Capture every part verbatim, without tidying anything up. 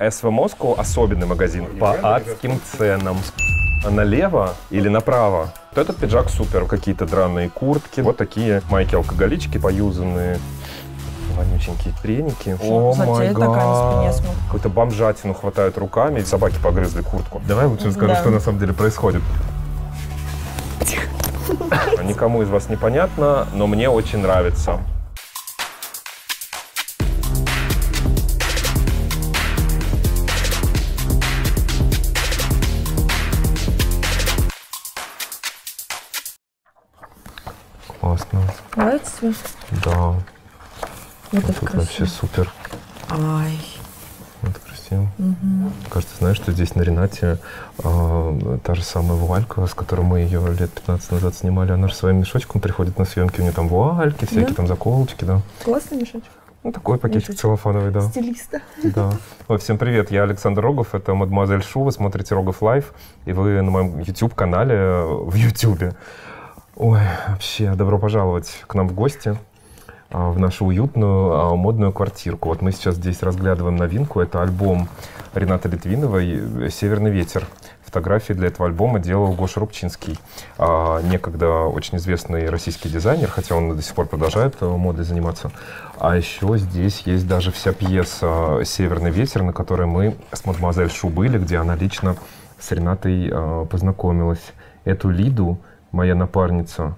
эс ви Moscow — особенный магазин по адским ценам. А налево или направо — вот этот пиджак супер. Какие-то драные куртки, вот такие майки-алкоголички поюзанные. Вонюченькие треники. О, май гад. Какую-то бомжатину хватают руками. Собаки погрызли куртку. Давай лучше расскажу, что на самом деле происходит. Никому из вас не понятно, но мне очень нравится. Классно. Нравится тебе? Да. Вот это красиво. Вообще супер. Ай. Вот красиво. Угу. Кажется, знаешь, что здесь на Ренате э, та же самая вуалька, с которой мы ее лет пятнадцать назад снимали. Она же своим мешочком приходит на съемки. У нее там вуальки, всякие да? там заколочки, да. Классный мешочек. Ну, такой пакетик мешочек. Целлофановый, да. Стилиста. Да. Ой, всем привет, я Александр Рогов, это мадемуазель Шу, вы смотрите Рогов Лайв, и вы на моем YouTube-канале в YouTube. Ой, вообще, добро пожаловать к нам в гости. В нашу уютную модную квартирку. Вот мы сейчас здесь разглядываем новинку. Это альбом Ренаты Литвиновой «Северный ветер». Фотографии для этого альбома делал Гоша Рубчинский, некогда очень известный российский дизайнер, хотя он до сих пор продолжает модой заниматься. А еще здесь есть даже вся пьеса «Северный ветер», на которой мы с мадемуазель Шу были, где она лично с Ренатой познакомилась. Эту Лиду, моя напарница...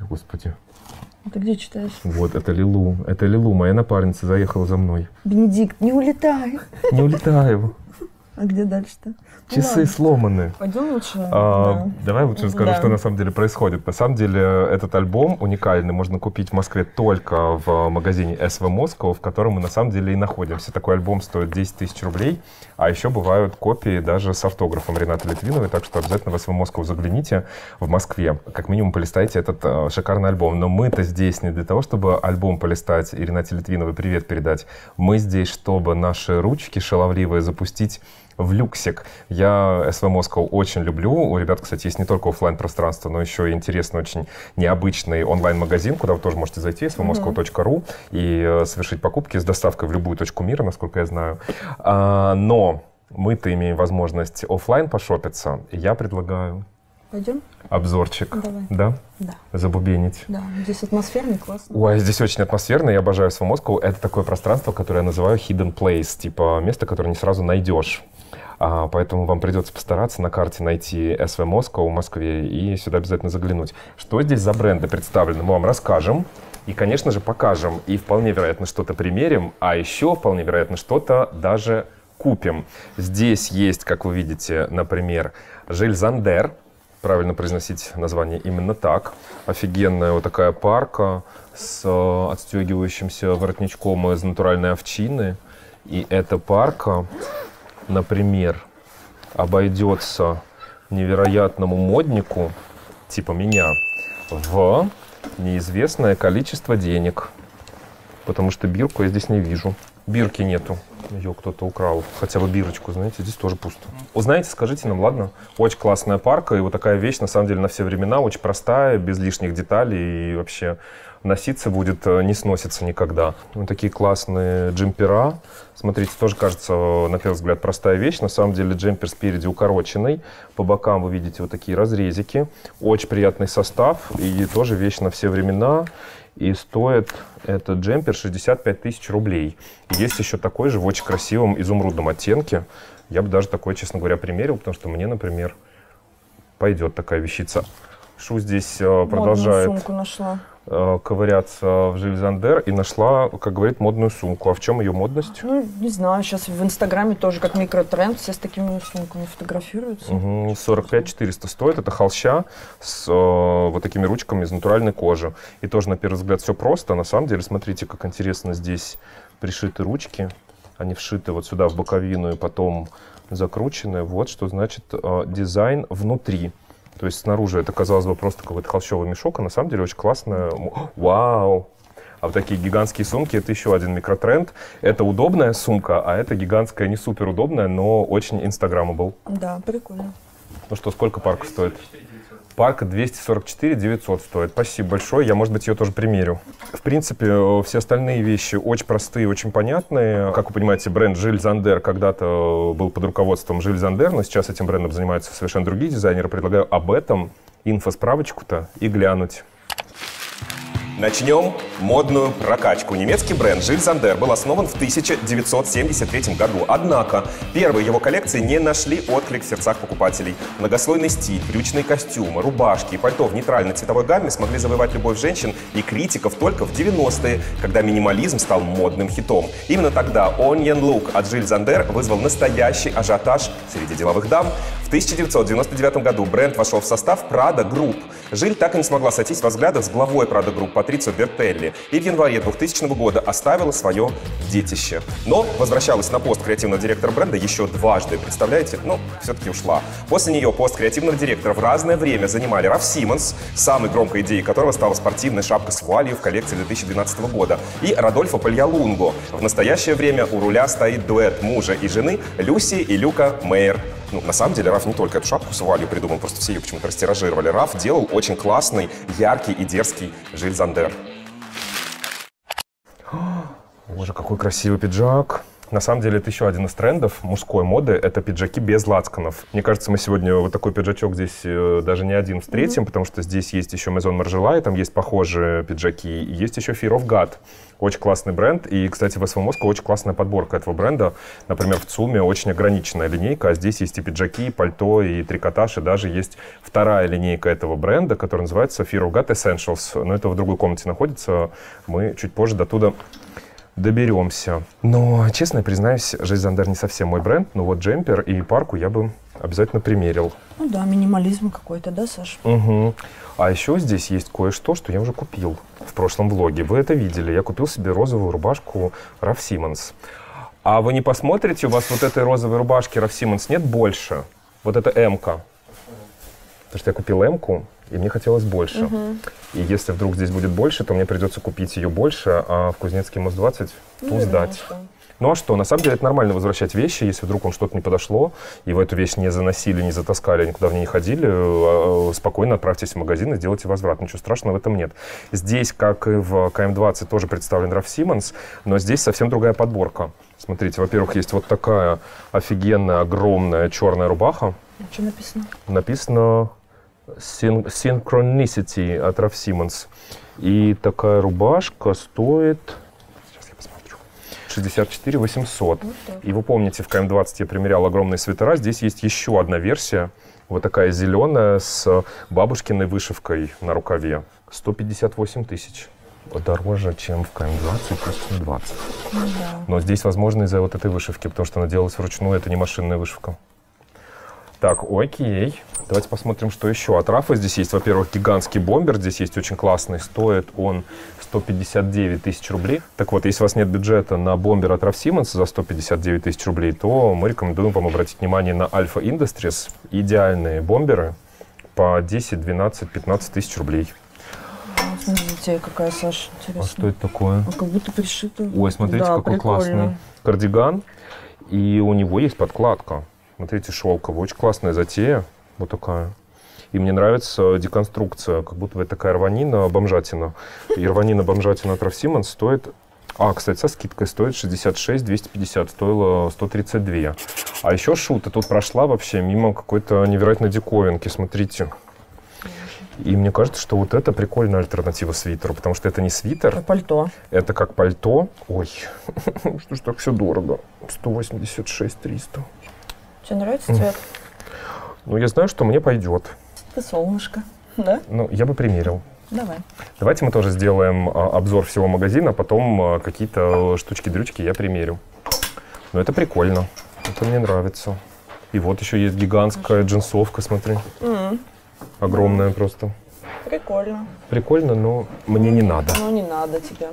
Господи... Ты где читаешь? Вот, это Лилу. Это Лилу, моя напарница, заехала за мной. Бенедикт, не улетай. Не улетаю. А где дальше-то? Часы сломаны. Пойдем лучше. Давай лучше расскажу, что на самом деле происходит. На самом деле этот альбом уникальный. Можно купить в Москве только в магазине эс ви Moscow, в котором мы на самом деле и находимся. Такой альбом стоит десять тысяч рублей. А еще бывают копии даже с автографом Ренаты Литвиновой. Так что обязательно в эс ви Moscow загляните в Москве. Как минимум полистайте этот шикарный альбом. Но мы-то здесь не для того, чтобы альбом полистать и Ренате Литвиновой привет передать. Мы здесь, чтобы наши ручки шаловливые запустить в люксик. Я эс ви Moscow очень люблю. У ребят, кстати, есть не только офлайн пространство, но еще и интересный, очень необычный онлайн-магазин, куда вы тоже можете зайти, эс ви moscow точка ру, и совершить покупки с доставкой в любую точку мира, насколько я знаю. Но мы-то имеем возможность офлайн пошопиться. Я предлагаю... Пойдем? Обзорчик. Давай. Да? Да. Забубенить. Да. Здесь атмосферный, классно. Ой, здесь очень атмосферно. Я обожаю эс ви Moscow. Это такое пространство, которое я называю hidden place, типа место, которое не сразу найдешь. А, поэтому вам придется постараться на карте найти эс ви Moscow в Москве и сюда обязательно заглянуть. Что здесь за бренды представлены, мы вам расскажем. И, конечно же, покажем. И вполне вероятно, что-то примерим. А еще вполне вероятно, что-то даже купим. Здесь есть, как вы видите, например, Жиль Сандер. Правильно произносить название именно так. Офигенная вот такая парка с отстегивающимся воротничком из натуральной овчины. И эта парка, например, обойдется невероятному моднику, типа меня, в неизвестное количество денег. Потому что бирку я здесь не вижу. Бирки нету. Ее кто-то украл. Хотя бы бирочку, знаете, здесь тоже пусто. Узнаете, скажите нам, ладно? Очень классная парка и вот такая вещь, на самом деле, на все времена, очень простая, без лишних деталей и вообще носиться будет, не сносится никогда. Вот такие классные джемпера. Смотрите, тоже кажется, на первый взгляд, простая вещь. На самом деле джемпер спереди укороченный. По бокам вы видите вот такие разрезики. Очень приятный состав и тоже вещь на все времена. И стоит этот джемпер шестьдесят пять тысяч рублей. Есть еще такой же в очень красивом изумрудном оттенке. Я бы даже такой, честно говоря, примерил, потому что мне, например, пойдет такая вещица. Шу здесь продолжает ковыряться в Жиль Сандер и нашла, как говорит, модную сумку. А в чем ее модность? Ну, не знаю, сейчас в Инстаграме тоже как микротренд, все с такими сумками фотографируются. Угу, сорок пять тысяч четыреста стоит, это холща с э, вот такими ручками из натуральной кожи. И тоже, на первый взгляд, все просто. На самом деле, смотрите, как интересно здесь пришиты ручки. Они вшиты вот сюда в боковину и потом закручены. Вот что значит э, дизайн внутри. То есть снаружи это, казалось бы, просто какой-то холщовый мешок, а на самом деле очень классная. Вау! А вот такие гигантские сумки — это еще один микротренд. Это удобная сумка, а это гигантская, не суперудобная, но очень инстаграмабл. Да, прикольно. Ну что, сколько парка стоит? Парка двести сорок четыре девятьсот стоит. Спасибо большое. Я, может быть, ее тоже примерю. В принципе, все остальные вещи очень простые, очень понятные. Как вы понимаете, бренд Jil Sander когда-то был под руководством Jil Sander, но сейчас этим брендом занимаются совершенно другие дизайнеры. Предлагаю об этом инфосправочку-то и глянуть. Начнем модную прокачку. Немецкий бренд Jil Sander был основан в тысяча девятьсот семьдесят третьем году. Однако первые его коллекции не нашли отклик в сердцах покупателей. Многослойный стиль, брючные костюмы, рубашки и пальто в нейтральной цветовой гамме смогли завоевать любовь женщин и критиков только в девяностые, когда минимализм стал модным хитом. Именно тогда Onion Look от Jil Sander вызвал настоящий ажиотаж среди деловых дам. В тысяча девятьсот девяносто девятом году бренд вошел в состав Prada Group. Жиль так и не смогла сойтись во взглядах с главой Prada Group Патрицию Бертелли и в январе двухтысячного года оставила свое детище. Но возвращалась на пост креативного директора бренда еще дважды, представляете? Ну, все-таки ушла. После нее пост креативного директора в разное время занимали Раф Симонс, самой громкой идеей которого стала спортивная шапка с вуалью в коллекции две тысячи двенадцатого года, и Родольфо Пальялунго. В настоящее время у руля стоит дуэт мужа и жены Люси и Люка Мейер. Ну, на самом деле, Раф не только эту шапку с вуалью придумал, просто все ее почему-то растиражировали. Раф делал очень классный, яркий и дерзкий Jil Sander. Боже, какой красивый пиджак. На самом деле, это еще один из трендов мужской моды – это пиджаки без лацканов. Мне кажется, мы сегодня вот такой пиджачок здесь даже не один встретим, mm-hmm. потому что здесь есть еще Maison Margiela, и там есть похожие пиджаки, и есть еще Fear of God. Очень классный бренд, и, кстати, в эс ви Moscow очень классная подборка этого бренда. Например, в ЦУМе очень ограниченная линейка, а здесь есть и пиджаки, и пальто, и трикотаж, и даже есть вторая линейка этого бренда, которая называется Fear of God Essentials. Но это в другой комнате находится, мы чуть позже до туда доберемся. Но, честно признаюсь, Jil Sander не совсем мой бренд, но вот джемпер и парку я бы обязательно примерил. Ну да, минимализм какой-то, да, Саш? Угу. А еще здесь есть кое-что, что я уже купил в прошлом влоге. Вы это видели. Я купил себе розовую рубашку Raf Simons. А вы не посмотрите, у вас вот этой розовой рубашки Raf Simons нет больше? Вот это М-ка. Потому что я купил М-ку, и мне хотелось больше. Угу. И если вдруг здесь будет больше, то мне придется купить ее больше, а в Кузнецкий мост двадцать ту сдать. Ну а что, на самом деле это нормально возвращать вещи, если вдруг вам что-то не подошло, и вы эту вещь не заносили, не затаскали, никуда в ней не ходили, спокойно отправьтесь в магазин и сделайте возврат. Ничего страшного в этом нет. Здесь, как и в КМ двадцать, тоже представлен Raf Simons, но здесь совсем другая подборка. Смотрите, во-первых, есть вот такая офигенная, огромная черная рубаха. Что написано? Написано Synchronicity от Raf Simons. И такая рубашка стоит... шестьдесят четыре восемьсот. Вот и вы помните, в КМ двадцать я примерял огромные свитера. Здесь есть еще одна версия. Вот такая зеленая с бабушкиной вышивкой на рукаве. сто пятьдесят восемь тысяч. Дороже, чем в КМ двадцать, да. Но здесь, возможно, из-за вот этой вышивки, потому что она делалась вручную, это не машинная вышивка. Так, окей. Давайте посмотрим, что еще. От Рафа здесь есть, во-первых, гигантский бомбер. Здесь есть очень классный. Стоит он сто пятьдесят девять тысяч рублей. Так вот, если у вас нет бюджета на бомбер от Raf Simons за сто пятьдесят девять тысяч рублей, то мы рекомендуем вам обратить внимание на Alpha Industries. Идеальные бомберы по десять, двенадцать, пятнадцать тысяч рублей. Смотрите, какая, Саша, интересная. А что это такое? А как будто пришито. Ой, смотрите, да, какой прикольно. Классный кардиган. И у него есть подкладка. Смотрите, шелковая. Очень классная затея. Вот такая. И мне нравится деконструкция. Как будто бы это такая рванина-бомжатина. И рванина-бомжатина от Raf Simons стоит... А, кстати, со скидкой стоит шестьдесят шесть двести пятьдесят. Стоило сто тридцать два. А еще шута тут прошла вообще мимо какой-то невероятной диковинки. Смотрите. И мне кажется, что вот это прикольная альтернатива свитеру, потому что это не свитер. Это пальто. Это как пальто. Ой, что ж так все дорого. сто восемьдесят шесть триста. Тебе нравится цвет? Ну, я знаю, что мне пойдет. Это солнышко, да? Ну, я бы примерил. Давай. Давайте мы тоже сделаем а, обзор всего магазина, а потом а, какие-то штучки-дрючки я примерю. Но это прикольно. Это мне нравится. И вот еще есть гигантская джинсовка, смотри. Mm. Огромная mm. просто. Прикольно. Прикольно, но мне не надо. Ну, не надо тебе.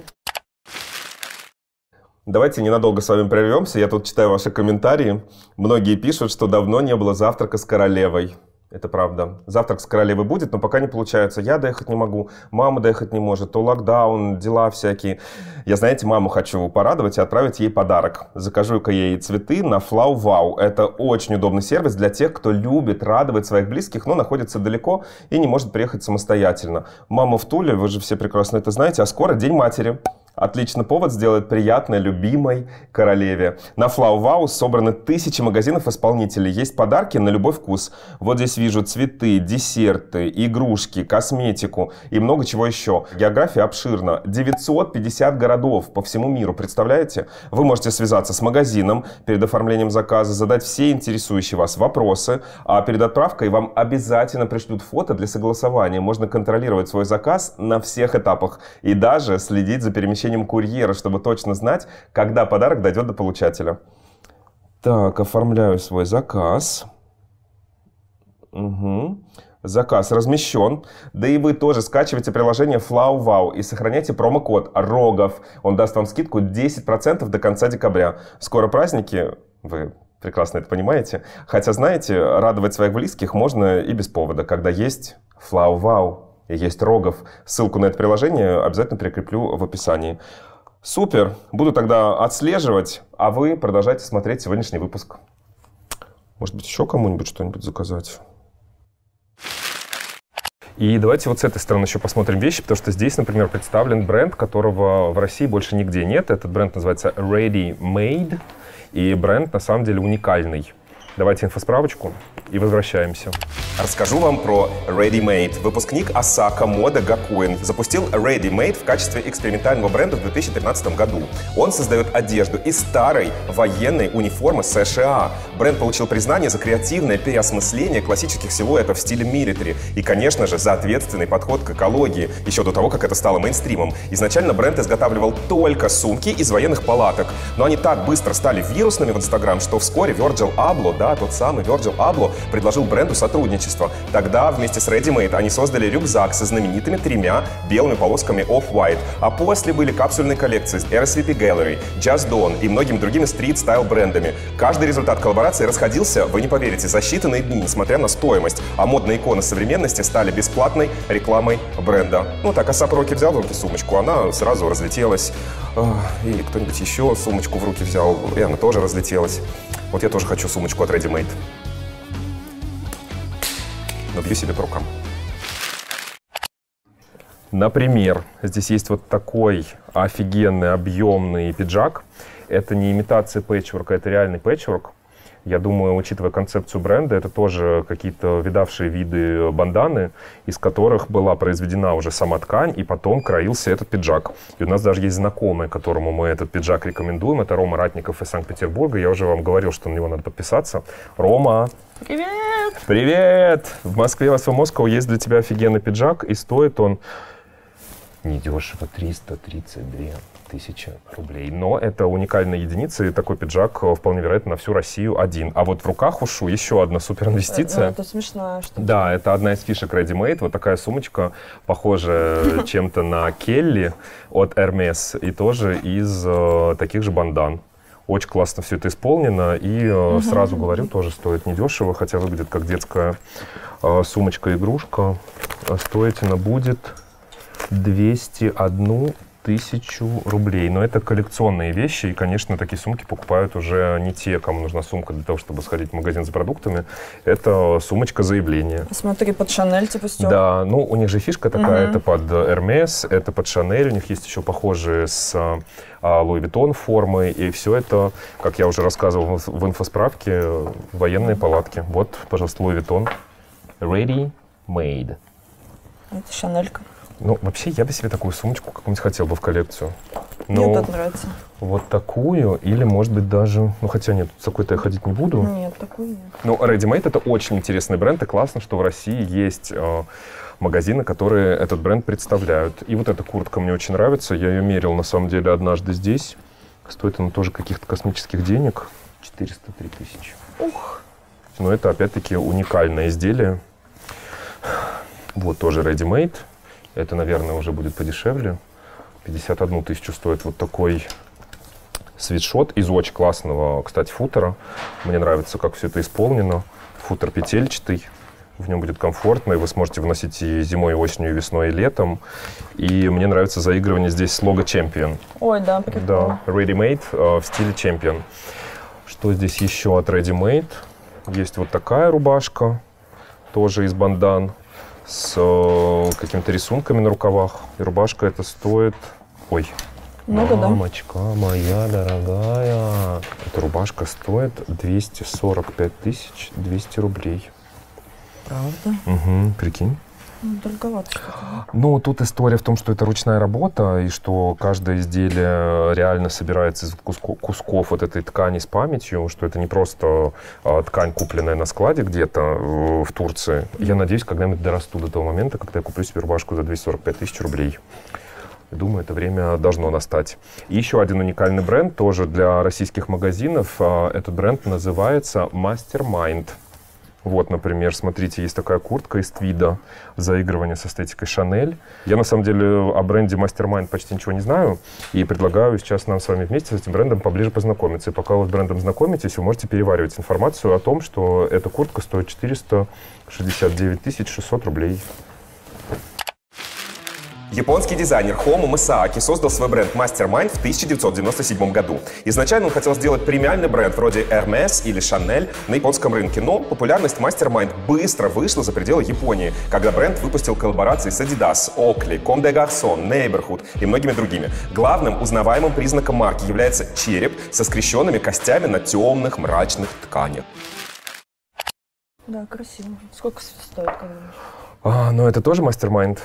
Давайте ненадолго с вами прервемся. Я тут читаю ваши комментарии. Многие пишут, что давно не было завтрака с королевой. Это правда. Завтрак с королевой будет, но пока не получается. Я доехать не могу, мама доехать не может, то локдаун, дела всякие. Я, знаете, маму хочу порадовать и отправить ей подарок. Закажу-ка ей цветы на Flowwow. Это очень удобный сервис для тех, кто любит радовать своих близких, но находится далеко и не может приехать самостоятельно. Мама в Туле, вы же все прекрасно это знаете, а скоро День матери. Отличный повод сделать приятное любимой королеве. На Flowwow собраны тысячи магазинов-исполнителей. Есть подарки на любой вкус. Вот здесь вижу цветы, десерты, игрушки, косметику и много чего еще. География обширна. девятьсот пятьдесят городов по всему миру, представляете? Вы можете связаться с магазином перед оформлением заказа, задать все интересующие вас вопросы, а перед отправкой вам обязательно пришлют фото для согласования. Можно контролировать свой заказ на всех этапах и даже следить за перемещением курьера, чтобы точно знать, когда подарок дойдет до получателя. Так, оформляю свой заказ. Угу. Заказ размещен. Да и вы тоже скачивайте приложение Flowwow и сохраняйте промокод Рогов. Он даст вам скидку десять процентов до конца декабря. Скоро праздники, вы прекрасно это понимаете. Хотя, знаете, радовать своих близких можно и без повода, когда есть Flowwow. И есть Рогов. Ссылку на это приложение обязательно прикреплю в описании. Супер! Буду тогда отслеживать, а вы продолжайте смотреть сегодняшний выпуск. Может быть, еще кому-нибудь что-нибудь заказать? И давайте вот с этой стороны еще посмотрим вещи, потому что здесь, например, представлен бренд, которого в России больше нигде нет. Этот бренд называется ReadyMade, и бренд на самом деле уникальный. Давайте инфосправочку и возвращаемся. Расскажу вам про ReadyMade. Выпускник Осака, Мода, Гакуин запустил ReadyMade в качестве экспериментального бренда в две тысячи тринадцатом году. Он создает одежду из старой военной униформы США. Бренд получил признание за креативное переосмысление классических силуэтов в стиле милитари и, конечно же, за ответственный подход к экологии, еще до того, как это стало мейнстримом. Изначально бренд изготавливал только сумки из военных палаток, но они так быстро стали вирусными в Instagram, что вскоре Virgil Abloh, да, тот самый Virgil Abloh, предложил бренду сотрудничество. Тогда вместе с ReadyMade они создали рюкзак со знаменитыми тремя белыми полосками Off-White, а после были капсульные коллекции с эр эс ви пи Gallery, Just Dawn и многими другими стрит-стайл брендами. Каждый результат коллаборации расходился, вы не поверите, за считанные дни, несмотря на стоимость, а модные иконы современности стали бесплатной рекламой бренда. Ну так, Асап Роки взял в руки сумочку, она сразу разлетелась. И кто-нибудь еще сумочку в руки взял, и она тоже разлетелась. Вот я тоже хочу сумочку от ReadyMade. Но бью себе по рукам. Например, здесь есть вот такой офигенный объемный пиджак. Это не имитация пэтчворка, это реальный пэтчворк. Я думаю, учитывая концепцию бренда, это тоже какие-то видавшие виды банданы, из которых была произведена уже сама ткань, и потом краился этот пиджак. И у нас даже есть знакомые, которому мы этот пиджак рекомендуем. Это Рома Ратников из Санкт-Петербурга. Я уже вам говорил, что на него надо подписаться. Рома! Привет! Привет! В Москве, в эс ви Moscow есть для тебя офигенный пиджак, и стоит он недешево, триста тридцать две тысячи рублей. Но это уникальная единица, и такой пиджак вполне вероятно на всю Россию один. А вот в руках у Шу еще одна супер инвестиция. Это смешная штука. Да, это одна из фишек ReadyMade. Вот такая сумочка, похожая чем-то на Келли от Hermes, и тоже из э, таких же бандан. Очень классно все это исполнено, и э, сразу говорю, тоже стоит недешево, хотя выглядит как детская э, сумочка-игрушка. Стоить она будет двести одну тысячу рублей. Но это коллекционные вещи, и, конечно, такие сумки покупают уже не те, кому нужна сумка для того, чтобы сходить в магазин за продуктами. Это сумочка заявления. Смотри, под Chanel типа стёк. Да, ну у них же фишка такая, угу. Это под Hermes, это под Chanel, у них есть еще похожие с Louis Vuitton формы, и все это, как я уже рассказывал в инфосправке, военные палатки. Вот, пожалуйста, Louis Vuitton. Ready Made. Это Шанелька. Ну, вообще, я бы себе такую сумочку какую-нибудь хотел бы в коллекцию. Но мне так нравится. Вот такую, или, может быть, даже... Ну, хотя нет, с такой-то я ходить не буду. Нет, такую нет. Ну, ReadyMade — это очень интересный бренд, и классно, что в России есть э, магазины, которые этот бренд представляют. И вот эта куртка мне очень нравится. Я ее мерил, на самом деле, однажды здесь. Стоит она тоже каких-то космических денег. четыреста три тысячи. Ух! Но это, опять-таки, уникальное изделие. Вот тоже ReadyMade. Это, наверное, уже будет подешевле. пятьдесят одну тысячу стоит вот такой свитшот из очень классного, кстати, футера. Мне нравится, как все это исполнено. Футер петельчатый. в нем будет комфортно, и вы сможете вносить и зимой, и осенью, и весной, и летом. И мне нравится заигрывание здесь с лого Champion. Ой, да, прикольно. Да, ReadyMade э, в стиле Champion. Что здесь еще от ReadyMade? Есть вот такая рубашка, тоже из бандан, с э, какими-то рисунками на рукавах. И рубашка эта стоит... Ой, много, мамочка, да? Моя дорогая. Эта рубашка стоит двести сорок пять тысяч двести рублей. Правда? Угу, прикинь. Ну, дороговато что-то. Ну, тут история в том, что это ручная работа, и что каждое изделие реально собирается из кусков, кусков вот этой ткани с памятью, что это не просто а, ткань, купленная на складе где-то в, в Турции. Mm-hmm. Я надеюсь, когда-нибудь дорасту до того момента, когда я куплю себе рубашку за двести сорок пять тысяч рублей. Думаю, это время должно настать. И еще один уникальный бренд, тоже для российских магазинов. Этот бренд называется Mastermind. Вот, например, смотрите, есть такая куртка из твида, заигрывание с эстетикой Chanel. Я, на самом деле, о бренде Mastermind почти ничего не знаю, и предлагаю сейчас нам с вами вместе с этим брендом поближе познакомиться. И пока вы с брендом знакомитесь, вы можете переваривать информацию о том, что эта куртка стоит четыреста шестьдесят девять тысяч шестьсот рублей. Японский дизайнер Хомо Масааки создал свой бренд Mastermind в тысяча девятьсот девяносто седьмом году. Изначально он хотел сделать премиальный бренд вроде Hermes или Chanel на японском рынке, но популярность Mastermind быстро вышла за пределы Японии, когда бренд выпустил коллаборации с Adidas, Oakley, Comme des Garçons, Neighborhood и многими другими. Главным узнаваемым признаком марки является череп со скрещенными костями на темных мрачных тканях. Да, красиво. Сколько стоит? А, ну это тоже Mastermind.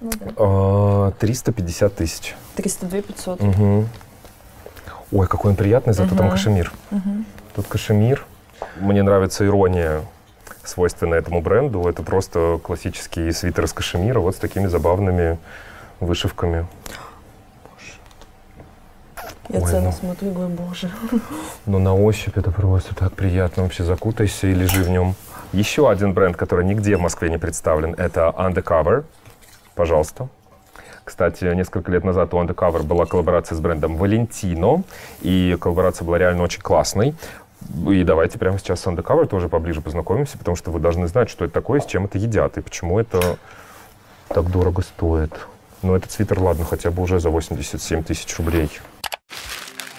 Ну, да. триста пятьдесят тысяч. триста две тысячи пятьсот. Угу. Ой, какой он приятный, зато угу. там кашемир. Угу. Тут кашемир. Мне нравится ирония, свойственная этому бренду. Это просто классический свитер из кашемира, вот с такими забавными вышивками. Я Ой, цену ну. смотрю, говорю, боже. Ну, на ощупь это просто так приятно. Вообще закутайся и лежи в нем. Еще один бренд, который нигде в Москве не представлен, это Undercover. Пожалуйста. Кстати, несколько лет назад у Undercover была коллаборация с брендом Valentino, и коллаборация была реально очень классной. И давайте прямо сейчас с Undercover тоже поближе познакомимся, потому что вы должны знать, что это такое, с чем это едят, и почему это так дорого стоит. Но этот свитер, ладно, хотя бы уже за восемьдесят семь тысяч рублей.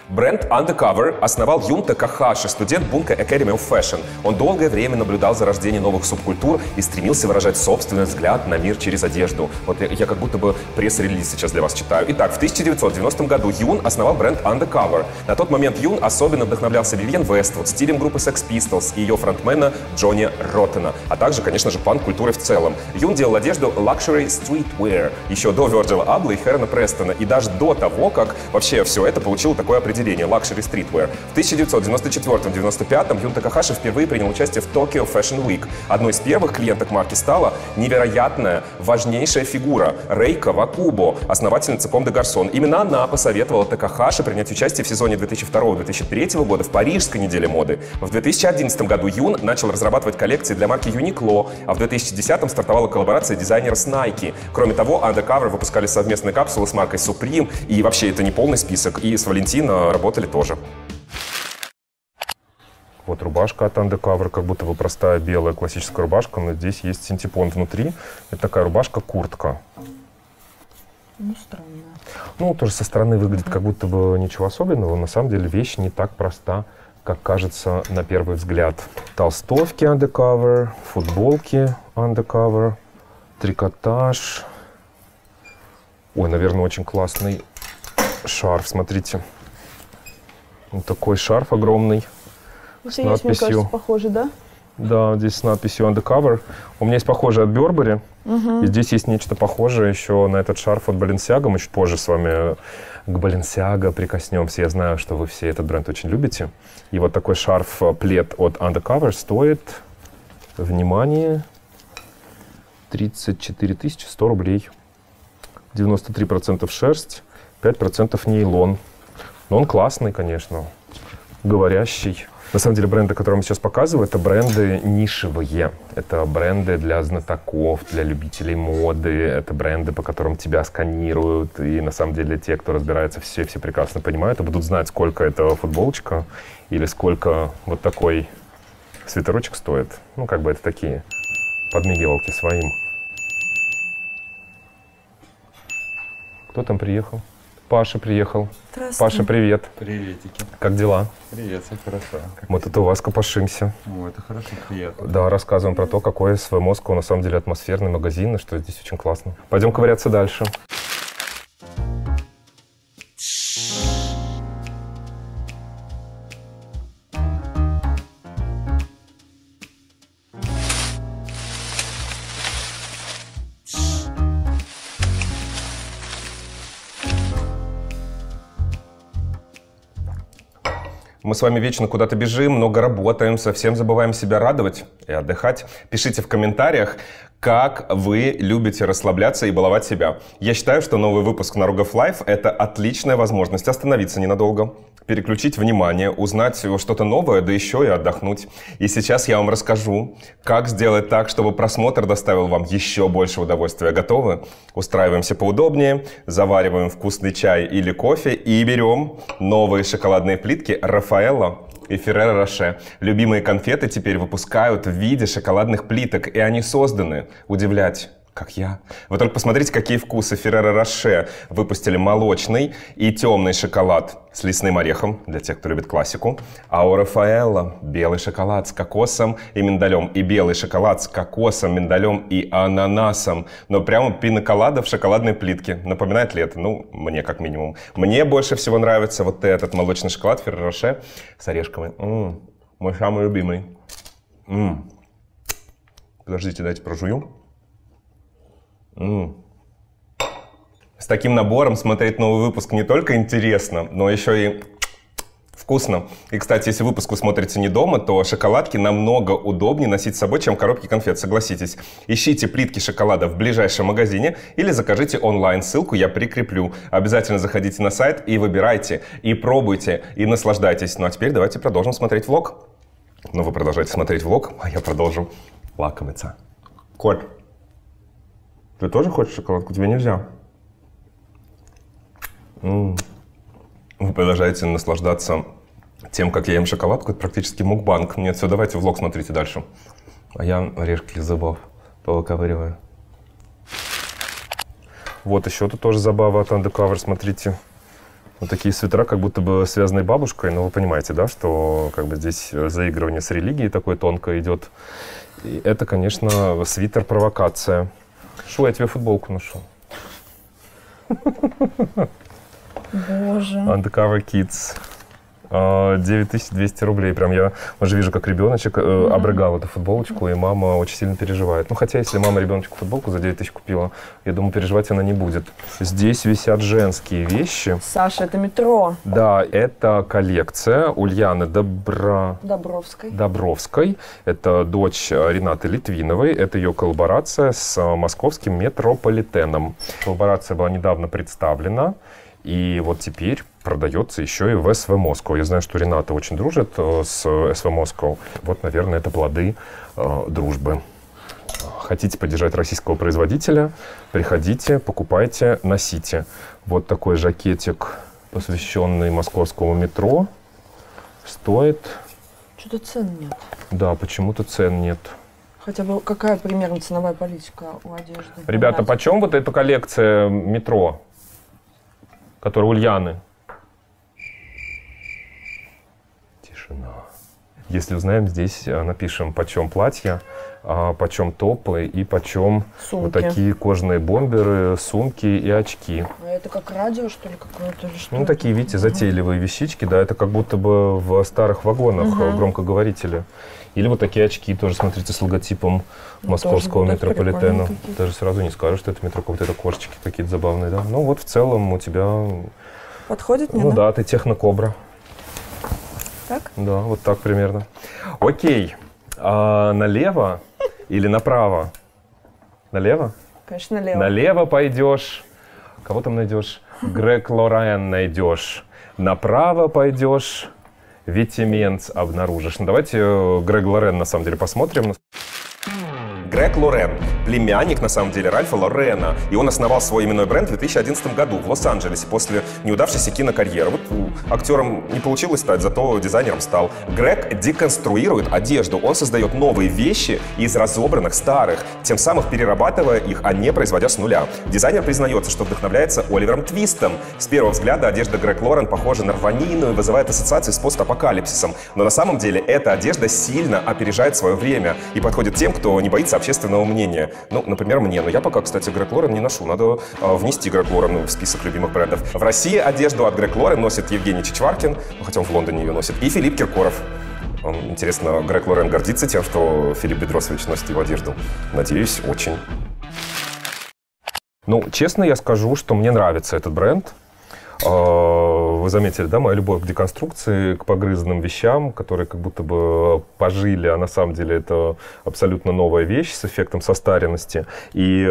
Бренд Undercover основал Юн Такахаши, студент Bunkai Academy of Fashion. Он долгое время наблюдал за рождением новых субкультур и стремился выражать собственный взгляд на мир через одежду. Вот я, я как будто бы пресс-релиз сейчас для вас читаю. Итак, в тысяча девятьсот девяностом году Юн основал бренд Undercover. На тот момент Юн особенно вдохновлялся Вивьен Вествуд, стилем группы Sex Pistols и ее фронтмена Джонни Роттена, а также, конечно же, панк-культурой в целом. Юн делал одежду Luxury Streetwear еще до Virgil Abloh и Херена Престона, и даже до того, как вообще все это получило такое определение. Luxury Streetwear. В тысяча девятьсот девяносто четвёртом — девяносто пятом Юн Такахаши впервые принял участие в Tokyo Fashion Week. Одной из первых клиенток марки стала невероятная, важнейшая фигура Рей Кавакубо, основательница Comme des Garçons. Именно она посоветовала Такахаши принять участие в сезоне две тысячи второго — две тысячи третьего года в Парижской неделе моды. В две тысячи одиннадцатом году Юн начал разрабатывать коллекции для марки Uniqlo, а в две тысячи десятом стартовала коллаборация дизайнера с Nike. Кроме того, Undercover выпускали совместные капсулы с маркой Supreme, и вообще это не полный список, и с Valentino работали тоже. Вот рубашка от Undercover, как будто бы простая белая классическая рубашка, но здесь есть синтепон внутри. Это такая рубашка-куртка. Ну, странно. Ну, тоже со стороны выглядит, как будто бы ничего особенного. На самом деле вещь не так проста, как кажется на первый взгляд. Толстовки Undercover, футболки Undercover, трикотаж. Ой, наверное, очень классный шарф, смотрите. Вот такой шарф огромный. Это есть, мне кажется, похоже, да? Да, здесь с надписью Undercover. У меня есть похожий от Бербери. Угу. И здесь есть нечто похожее еще на этот шарф от Balenciaga. Мы чуть позже с вами к Balenciaga прикоснемся. Я знаю, что вы все этот бренд очень любите. И вот такой шарф-плед от Undercover стоит, внимание, тридцать четыре тысячи сто рублей. девяносто три процента шерсть, пять процентов нейлон. Но он классный, конечно, говорящий. На самом деле бренды, которые я вам сейчас показываю, это бренды нишевые. Это бренды для знатоков, для любителей моды. Это бренды, по которым тебя сканируют. И на самом деле те, кто разбирается, все, все прекрасно понимают и будут знать, сколько эта футболочка или сколько вот такой свитерочек стоит. Ну, как бы это такие подмигивалки своим. Кто там приехал? Паша приехал. Паша, привет. Приветики. Как дела? Привет, все хорошо. Как мы тут у вас копошимся. О, это хорошо, приятно. Да, рассказываем про то, какой эс вэ Moscow на самом деле атмосферный магазин, и что здесь очень классно. Пойдем ковыряться дальше. Мы с вами вечно куда-то бежим, много работаем, совсем забываем себя радовать и отдыхать. Пишите в комментариях, как вы любите расслабляться и баловать себя. Я считаю, что новый выпуск на Рогов Лайф – это отличная возможность остановиться ненадолго, переключить внимание, узнать что-то новое, да еще и отдохнуть. И сейчас я вам расскажу, как сделать так, чтобы просмотр доставил вам еще больше удовольствия. Готовы? Устраиваемся поудобнее, завариваем вкусный чай или кофе и берем новые шоколадные плитки Рафа и Ферреро Роше. Любимые конфеты теперь выпускают в виде шоколадных плиток, и они созданы удивлять, как я. Вы только посмотрите, какие вкусы. Ферреро Роше выпустили молочный и темный шоколад с лесным орехом, для тех, кто любит классику. А у Рафаэлло белый шоколад с кокосом и миндалем, и белый шоколад с кокосом, миндалем и ананасом. Но прямо пиноколада в шоколадной плитке. Напоминает лето, ну, мне как минимум. Мне больше всего нравится вот этот молочный шоколад Ферреро Роше с орешками. М-м, мой самый любимый. М-м. Подождите, дайте прожую. Mm. С таким набором смотреть новый выпуск не только интересно, но еще и вкусно. И, кстати, если выпуск вы смотрите не дома, то шоколадки намного удобнее носить с собой, чем коробки конфет, согласитесь. Ищите плитки шоколада в ближайшем магазине или закажите онлайн, ссылку я прикреплю. Обязательно заходите на сайт и выбирайте, и пробуйте, и наслаждайтесь. Ну а теперь давайте продолжим смотреть влог. Ну вы продолжаете смотреть влог, а я продолжу лакомиться. Коль. Ты тоже хочешь шоколадку? Тебе нельзя. М-м. Вы продолжаете наслаждаться тем, как я ем шоколадку. Это практически мукбанг. Нет, все, давайте влог смотрите дальше. А я орешки из зубов повыковыриваю. Вот еще тут тоже забава от Undercover, смотрите. Вот такие свитера, как будто бы связанные бабушкой. Но вы понимаете, да, что как бы здесь заигрывание с религией такое тонкое идет. И это, конечно, свитер-провокация. Шу, я тебе футболку ношу. Боже. Undercover Kids. девять тысяч двести рублей. Прям я уже вижу, как ребеночек mm-hmm. обрыгал эту футболочку, и мама очень сильно переживает. Ну, хотя, если мама ребеночку футболку за девять тысяч купила, я думаю, переживать она не будет. Здесь висят женские вещи. Саша, это метро. Да, это коллекция Ульяны Добро... Добровской. Добровской. Это дочь Ренаты Литвиновой. Это ее коллаборация с московским метрополитеном. Коллаборация была недавно представлена. И вот теперь продается еще и в эс вэ Moscow. Я знаю, что Рената очень дружит с эс вэ Moscow. Вот, наверное, это плоды э, дружбы. Хотите поддержать российского производителя? Приходите, покупайте, носите. Вот такой жакетик, посвященный московскому метро. Стоит... Что-то цен нет. Да, почему-то цен нет. Хотя бы какая примерно ценовая политика у одежды? Ребята, почем вот эта коллекция метро? Который Ульяны. Тишина. Если узнаем, здесь напишем, почем платья, почем топы и почем сумки. Вот такие кожные бомберы, сумки и очки. А это как радио, что ли, какое-то? Ну, это? Такие, видите, затейливые вещички, да, это как будто бы в старых вагонах угу. громкоговорители. Или вот такие очки, тоже, смотрите, с логотипом московского метрополитена. Даже сразу не скажешь, что это метро, вот это кошечки такие забавные, да? Ну вот в целом у тебя... Подходит мне, ну да? Да, ты технокобра. Так? Да, вот так примерно. Окей. А налево или направо? Налево? Конечно, налево. Налево пойдешь. Кого там найдешь? Грег Лорен найдешь. Направо пойдешь. Ветемents обнаружишь. Ну, давайте Грег Лорен на самом деле посмотрим. Грег Лорен племянник, на самом деле, Ральфа Лорена. И он основал свой именной бренд в две тысячи одиннадцатом году в Лос-Анджелесе после неудавшейся кинокарьеры. Вот актером не получилось стать, зато дизайнером стал. Грег деконструирует одежду. Он создает новые вещи из разобранных старых, тем самым перерабатывая их, а не производя с нуля. Дизайнер признается, что вдохновляется Оливером Твистом. С первого взгляда одежда Грег Лорен похожа на рванину и вызывает ассоциации с постапокалипсисом. Но на самом деле эта одежда сильно опережает свое время и подходит тем, кто не боится общественного мнения. Ну, например, мне. Но я пока, кстати, Грег Лорен не ношу. Надо э, внести Грег Лорен в список любимых брендов. В России одежду от Грег Лорен носит Евгений Чичваркин, хотя он в Лондоне ее носит, и Филипп Киркоров. Интересно, Грег Лорен гордится тем, что Филипп Бедросович носит его одежду? Надеюсь, очень. Ну, честно я скажу, что мне нравится этот бренд. Вы заметили, да, моя любовь к деконструкции, к погрызанным вещам, которые как будто бы пожили, а на самом деле это абсолютно новая вещь с эффектом состаренности. И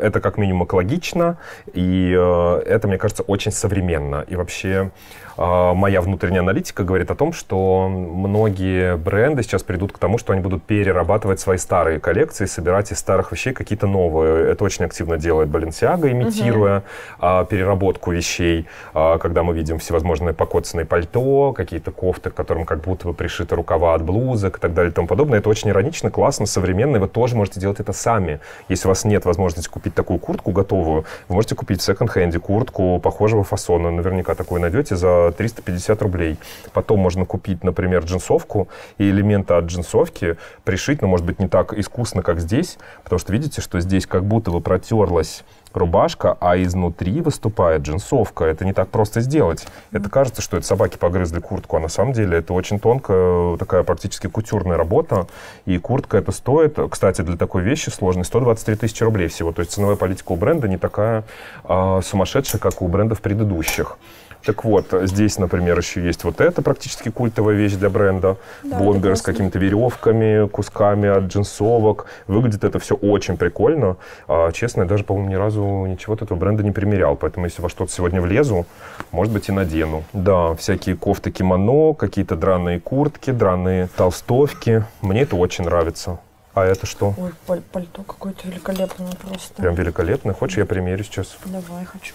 это как минимум экологично, и это, мне кажется, очень современно. И вообще моя внутренняя аналитика говорит о том, что многие бренды сейчас придут к тому, что они будут перерабатывать свои старые коллекции, собирать из старых вещей какие-то новые. Это очень активно делает Balenciaga, имитируя угу. переработку вещей, когда мы видим всевозможные покоцанные пальто, какие-то кофты, к которым как будто бы пришиты рукава от блузок и так далее и тому подобное. Это очень иронично, классно, современно. И вы тоже можете делать это сами. Если у вас нет возможности купить такую куртку готовую, вы можете купить в секонд-хенде куртку похожего фасона. Наверняка такую найдете за триста пятьдесят рублей. Потом можно купить, например, джинсовку и элементы от джинсовки пришить, но, может быть, не так искусно, как здесь, потому что видите, что здесь как будто бы протерлась рубашка, а изнутри выступает джинсовка. Это не так просто сделать. Это кажется, что это собаки погрызли куртку, а на самом деле это очень тонкая, такая практически кутюрная работа. И куртка это стоит, кстати, для такой вещи сложной, сто двадцать три тысячи рублей всего. То есть ценовая политика у бренда не такая а, сумасшедшая, как у брендов предыдущих. Так вот, здесь, например, еще есть вот эта практически культовая вещь для бренда. Да, блогер с какими-то веревками, кусками от джинсовок. Выглядит это все очень прикольно. А, честно, я даже, по-моему, ни разу ничего от этого бренда не примерял. Поэтому, если во что-то сегодня влезу, может быть, и надену. Да, всякие кофты, кимоно, какие-то драные куртки, драные толстовки. Мне это очень нравится. А это что? Ой, паль пальто какое-то великолепное просто. Прям великолепное. Хочешь, я примерю сейчас? Давай, хочу.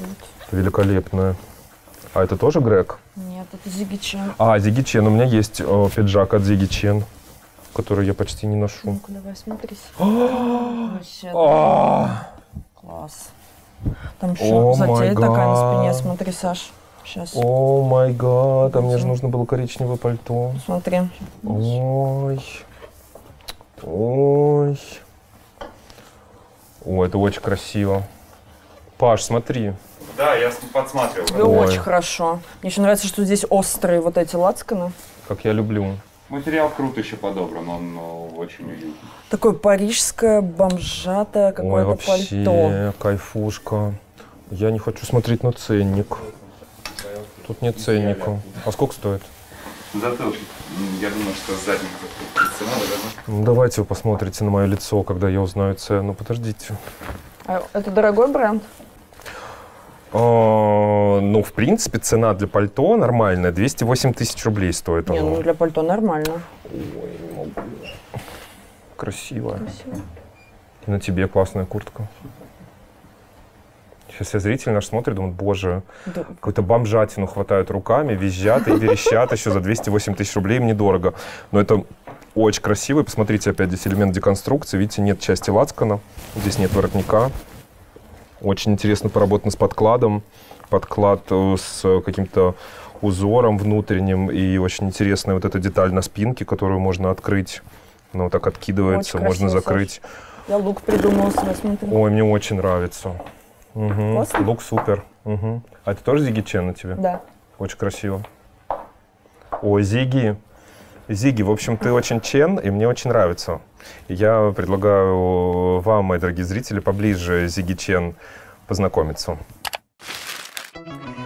Великолепное. А это тоже Грег? Нет, это Ziggy Chen. А, Ziggy Chen. У меня есть э, пиджак от Ziggy Chen, который я почти не ношу. Ну-ка, давай, смотрись. Вообще, класс. Там еще затея такая на спине, смотри, Саш. Сейчас. О май гад, а мне же нужно было коричневое пальто. Смотри. Ой. Ой. О, это очень красиво. Паш, смотри. Да, я подсматривал. Да, очень хорошо. Мне еще нравится, что здесь острые вот эти лацканы. Как я люблю. Материал круто еще подобран, он очень уютный. Такое парижское, бомжатое какое-то пальто. Вообще, кайфушка. Я не хочу смотреть на ценник. Тут нет ценника. А сколько стоит? Затылки. Я думаю, что с задним цена, наверное. Давайте вы посмотрите на мое лицо, когда я узнаю цену. Подождите. А это дорогой бренд? Ну, в принципе, цена для пальто нормальная. двести восемь тысяч рублей стоит. Не, ну для пальто нормально. Ой, не могу. Красивая. Красиво. И на тебе классная куртка. Сейчас все зрители наш смотрят, думают, боже, да. Какую-то бомжатину хватают руками, визжат и верещат еще за двести восемь тысяч рублей, им недорого. Но это очень красиво. И посмотрите, опять здесь элемент деконструкции. Видите, нет части лацкана, здесь нет воротника. Очень интересно поработано с подкладом. Подклад с каким-то узором внутренним. И очень интересная вот эта деталь на спинке, которую можно открыть. Она вот так откидывается, очень можно красиво, закрыть. Я лук придумала себе, смотри. Ой, мне очень нравится. Угу. Лук супер. Угу. А это тоже Ziggy Chen на тебе? Да. Очень красиво. Ой, Зиги. Зиги, в общем, ты очень Чен, и мне очень нравится. Я предлагаю вам, мои дорогие зрители, поближе с Ziggy Chen познакомиться.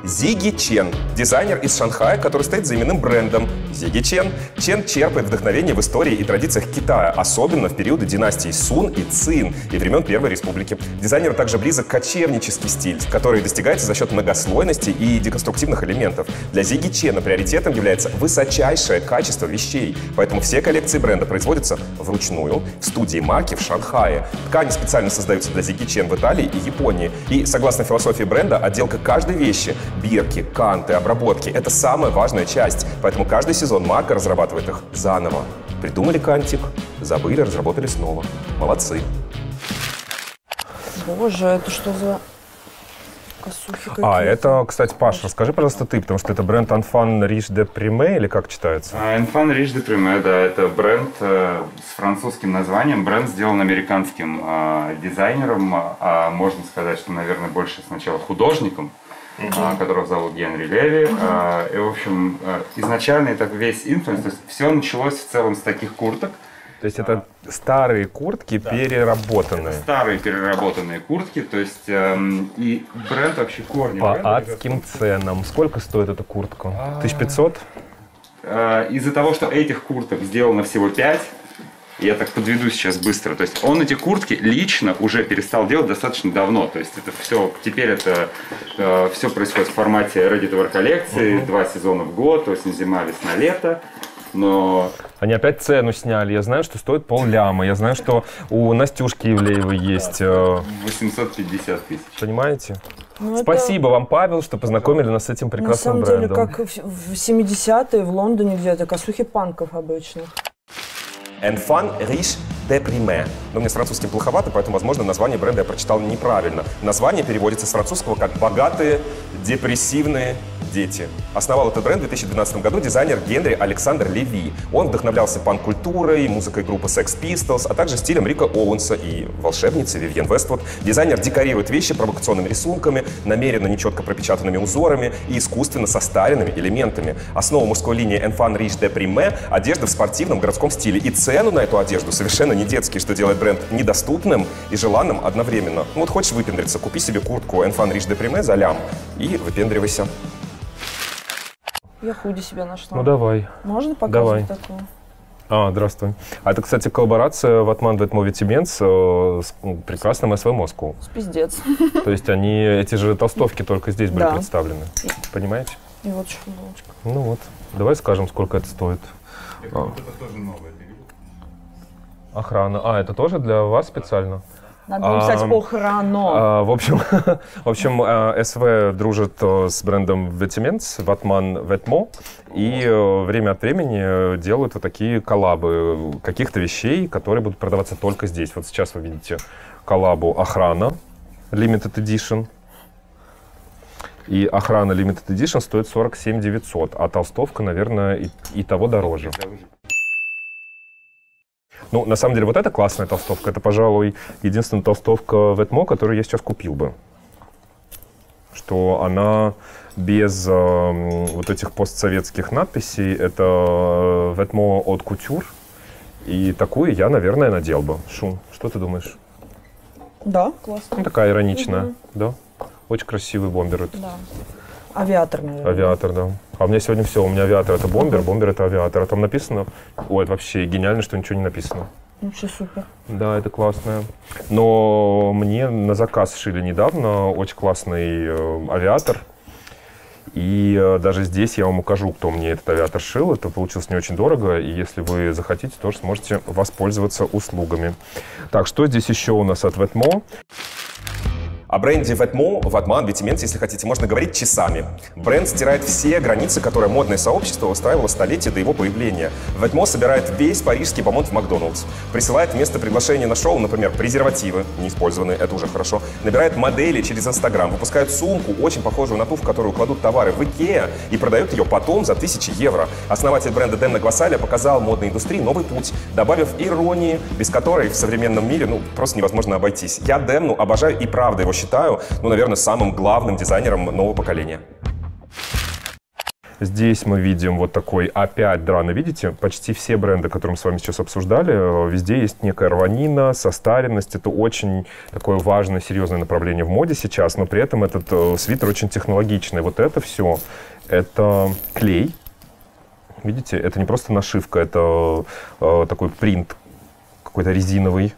Зиги Чен, дизайнер из Шанхая, который стоит за именным брендом Зиги Чен. Чен черпает вдохновение в истории и традициях Китая, особенно в периоды династий Сун и Цин и времен Первой Республики. Дизайнер также близок к кочевнический стиль, который достигается за счет многослойности и деконструктивных элементов. Для Зиги Чена приоритетом является высочайшее качество вещей, поэтому все коллекции бренда производятся вручную в студии марки в Шанхае. Ткани специально создаются для Зиги Чен в Италии и Японии. И, согласно философии бренда, отделка каждой вещи, бирки, канты, обработки — это самая важная часть, поэтому каждый сезон марка разрабатывает их заново. Придумали кантик, забыли, разработали снова. Молодцы. Боже, это что за косухи какие-то? А, это, кстати, Паш, расскажи, пожалуйста, ты, потому что это бренд Enfants Riches Deprime, или как читается? Enfants Riches Deprime, да, это бренд э, с французским названием. Бренд сделан американским э, дизайнером, э, можно сказать, что, наверное, больше сначала художником, Uh-huh. которого зовут Генри Леви. Uh-huh. И, в общем, изначально это весь инфлюенс, то есть все началось в целом с таких курток. То есть это uh-huh. старые куртки, да. переработанные. Это старые переработанные куртки, то есть эм, и бренд вообще корни. По бренда, адским ценам. Сколько стоит эта куртка? Uh-huh. тысяча пятьсот? Uh, из-за того, что этих курток сделано всего пять, я так подведу сейчас быстро. То есть он эти куртки лично уже перестал делать достаточно давно. То есть это все, теперь это э, все происходит в формате Ready to Wear коллекции, угу. два сезона в год, осень-зима, весна-лето. Но... Они опять цену сняли. Я знаю, что стоит полляма. Я знаю, что у Настюшки Ивлеевой есть... Э... восемьсот пятьдесят тысяч. Понимаете? Ну, спасибо это... вам, Павел, что познакомили нас с этим прекрасным брендом. На самом брендом. деле, как в семидесятые в Лондоне где-то, косухи панков обычно. Enfants Riches Deprime. Но мне с французским плоховато, поэтому, возможно, название бренда я прочитал неправильно. Название переводится с французского как «богатые депрессивные дети». Основал этот бренд в две тысячи двенадцатом году дизайнер Генри Александр Леви. Он вдохновлялся панк-культурой, музыкой группы Sex Pistols, а также стилем Рика Оуэнса и волшебницы Вивьен Вествуд. Дизайнер декорирует вещи провокационными рисунками, намеренно нечетко пропечатанными узорами и искусственно состаренными элементами. Основа мужской линии Enfants Riches Deprime – одежда в спортивном городском стиле. И цену на эту одежду совершенно не детский, что делает бренд недоступным и желанным одновременно. Ну, вот хочешь выпендриться, купи себе куртку Enfants Riches Deprime за лям и выпендривайся. Я худи себя нашла. Ну давай. Можно показать такую? А, здравствуй. А это, кстати, коллаборация Vetements Vetements с прекрасным эс ви Moscow. С пиздец. То есть они, эти же толстовки только здесь были да. представлены. Понимаете? И вот шпулочка. Ну вот. Давай скажем, сколько это стоит. Это, а. это тоже новое. Охрана. А, это тоже для вас специально? Надо написать а, охрана. А, в общем, в общем, эс вэ дружит с брендом Vetements, Vetements, Vetmo, и время от времени делают вот такие коллабы каких-то вещей, которые будут продаваться только здесь. Вот сейчас вы видите коллабу «Охрана» Limited Edition. И «Охрана» Limited Edition стоит сорок семь тысяч девятьсот, а толстовка, наверное, и, и того дороже. Ну, на самом деле, вот это классная толстовка. Это, пожалуй, единственная толстовка Vetmo, которую я сейчас купил бы. Что она без э, вот этих постсоветских надписей. Это Vetmo от Couture. И такую я, наверное, надел бы. Шу, что ты думаешь? Да, классно. Ну, такая ироничная, угу. да. Очень красивый бомбер этот. Да. Авиатор, наверное. Авиатор, да. А у меня сегодня все. У меня авиатор — это бомбер, бомбер — это авиатор. А там написано... Ой, это вообще гениально, что ничего не написано. Вообще супер. Да, это классно. Но мне на заказ шили недавно очень классный авиатор. И даже здесь я вам укажу, кто мне этот авиатор шил. Это получилось не очень дорого. И если вы захотите, тоже сможете воспользоваться услугами. Так, что здесь еще у нас от Vetmo? О бренде Vetmo, Vetements, Vetements, если хотите, можно говорить часами. Бренд стирает все границы, которые модное сообщество выстраивало столетия до его появления. Vetmo собирает весь парижский бомонд в Макдоналдс, присылает вместо приглашения на шоу, например, презервативы, неиспользованные, это уже хорошо, набирает модели через Инстаграм, выпускает сумку, очень похожую на ту, в которую кладут товары, в Икеа, и продают ее потом за тысячи евро. Основатель бренда Демна Гвасалия показал модной индустрии новый путь, добавив иронии, без которой в современном мире ну просто невозможно обойтись. Я Демну обожаю и правда его считаю, ну, наверное, самым главным дизайнером нового поколения. Здесь мы видим вот такой опять драно. Видите, почти все бренды, которые мы с вами сейчас обсуждали, везде есть некая рванина, состаренность. Это очень такое важное, серьезное направление в моде сейчас, но при этом этот э, свитер очень технологичный. Вот это все, это клей. Видите, это не просто нашивка, это э, такой принт какой-то резиновый.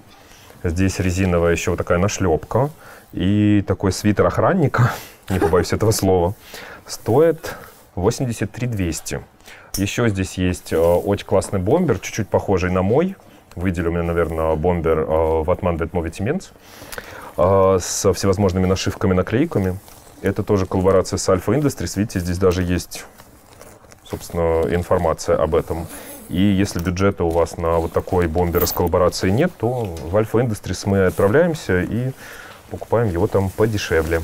Здесь резиновая еще вот такая нашлепка. И такой свитер охранника, не побоюсь этого слова, стоит восемьдесят три двести. Еще здесь есть э, очень классный бомбер, чуть-чуть похожий на мой. Выделил у меня, наверное, бомбер э, Vetements Vetements э, со всевозможными нашивками, наклейками. Это тоже коллаборация с Alpha Industries. Видите, здесь даже есть, собственно, информация об этом. И если бюджета у вас на вот такой бомбер с коллаборацией нет, то в Alpha Industries мы отправляемся и покупаем его там подешевле.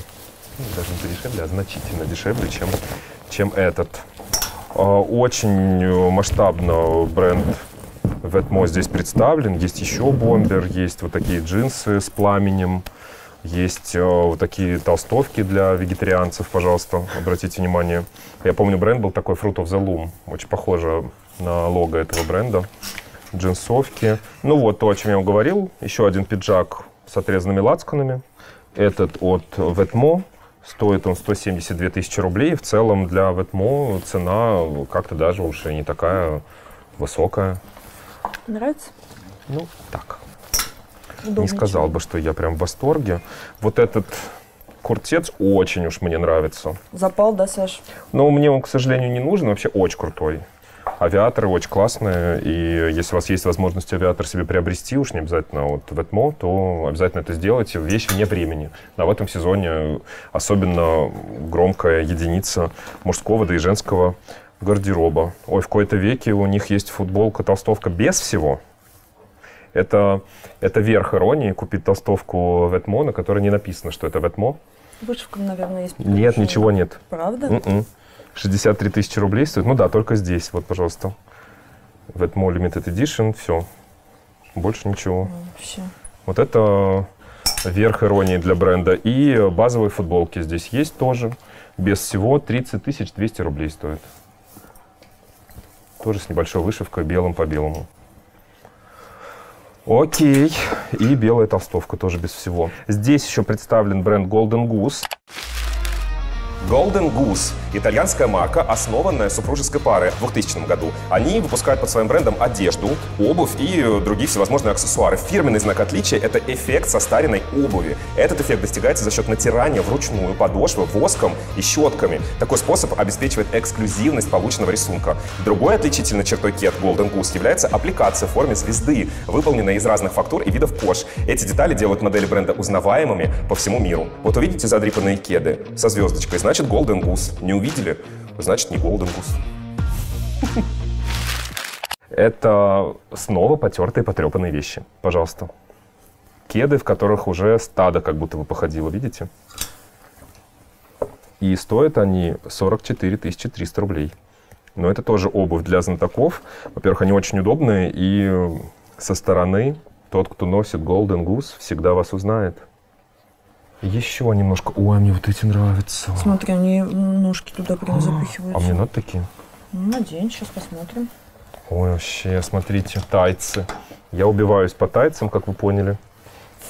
Даже не подешевле, а значительно дешевле, чем, чем этот. Очень масштабно бренд Vetements здесь представлен. Есть еще бомбер, есть вот такие джинсы с пламенем, есть вот такие толстовки для вегетарианцев, пожалуйста, обратите внимание. Я помню, бренд был такой Fruit of the Loom, очень похоже на лого этого бренда. Джинсовки. Ну вот то, о чем я вам говорил. Еще один пиджак с отрезанными лацканами. Этот от Vetements. Стоит он сто семьдесят две тысячи рублей. В целом для Vetements цена как-то даже уже не такая высокая. Нравится? Ну, так. Удобненько. Не сказал бы, что я прям в восторге. Вот этот куртец очень уж мне нравится. Запал, да, Саш? Но мне он, к сожалению, не нужен. Вообще очень крутой. Авиаторы очень классные, и если у вас есть возможность авиатор себе приобрести, уж не обязательно вот Vetements, то обязательно это сделайте. Вещи вне времени. А в этом сезоне особенно громкая единица мужского, да и женского гардероба. Ой, в кои-то веки у них есть футболка, толстовка без всего. Это, это верх иронии, купить толстовку Vetements, на которой не написано, что это Vetements. Вышивка, наверное, есть. Нет, ничего нет. Правда? Mm-mm. шестьдесят три тысячи рублей стоит. Ну да, только здесь. Вот, пожалуйста. Vetements Limited Edition. Все. Больше ничего. Вообще. Вот это верх иронии для бренда. И базовые футболки здесь есть тоже. Без всего тридцать тысяч двести рублей стоит. Тоже с небольшой вышивкой белым по белому. Окей. И белая толстовка тоже без всего. Здесь еще представлен бренд Golden Goose. Golden Goose – итальянская марка, основанная супружеской парой в двухтысячном году. Они выпускают под своим брендом одежду, обувь и другие всевозможные аксессуары. Фирменный знак отличия – это эффект состаренной обуви. Этот эффект достигается за счет натирания вручную подошвы воском и щетками. Такой способ обеспечивает эксклюзивность полученного рисунка. Другой отличительной чертой кед Golden Goose является аппликация в форме звезды, выполненная из разных фактур и видов кож. Эти детали делают модели бренда узнаваемыми по всему миру. Вот увидите задрипанные кеды со звездочкой, значит, Значит, Golden Goose. Не увидели, значит, не Golden Goose. Это снова потертые, потрепанные вещи. Пожалуйста. Кеды, в которых уже стадо как будто бы походило, видите? И стоят они сорок четыре тысячи триста рублей. Но это тоже обувь для знатоков. Во-первых, они очень удобные, и со стороны тот, кто носит Golden Goose, всегда вас узнает. Еще немножко. Ой, мне вот эти нравятся. Смотри, они ножки туда прям запихиваются. А мне надо такие? Надень, сейчас посмотрим. Ой, вообще, смотрите, тайцы. Я убиваюсь по тайцам, как вы поняли.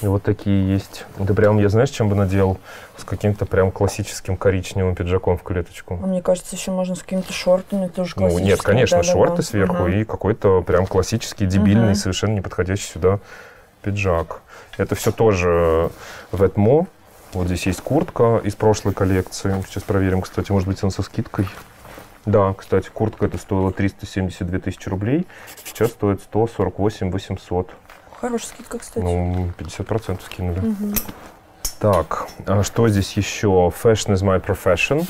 И вот такие есть. Да прям, я знаешь, чем бы надел? С каким-то прям классическим коричневым пиджаком в клеточку. Мне кажется, еще можно с какими-то шортами тоже классическими. Ну, нет, конечно, да, шорты да, да. сверху угу. и какой-то прям классический, дебильный, угу. совершенно не подходящий сюда пиджак. Это все тоже Vetements. Вот здесь есть куртка из прошлой коллекции. Сейчас проверим, кстати, может быть, она со скидкой. Да, кстати, куртка это стоила триста семьдесят две тысячи рублей. Сейчас стоит сто сорок восемь тысяч восемьсот. Хорошая скидка, кстати. Ну, пятьдесят процентов скинули. Угу. Так, а что здесь еще? Fashion is my profession.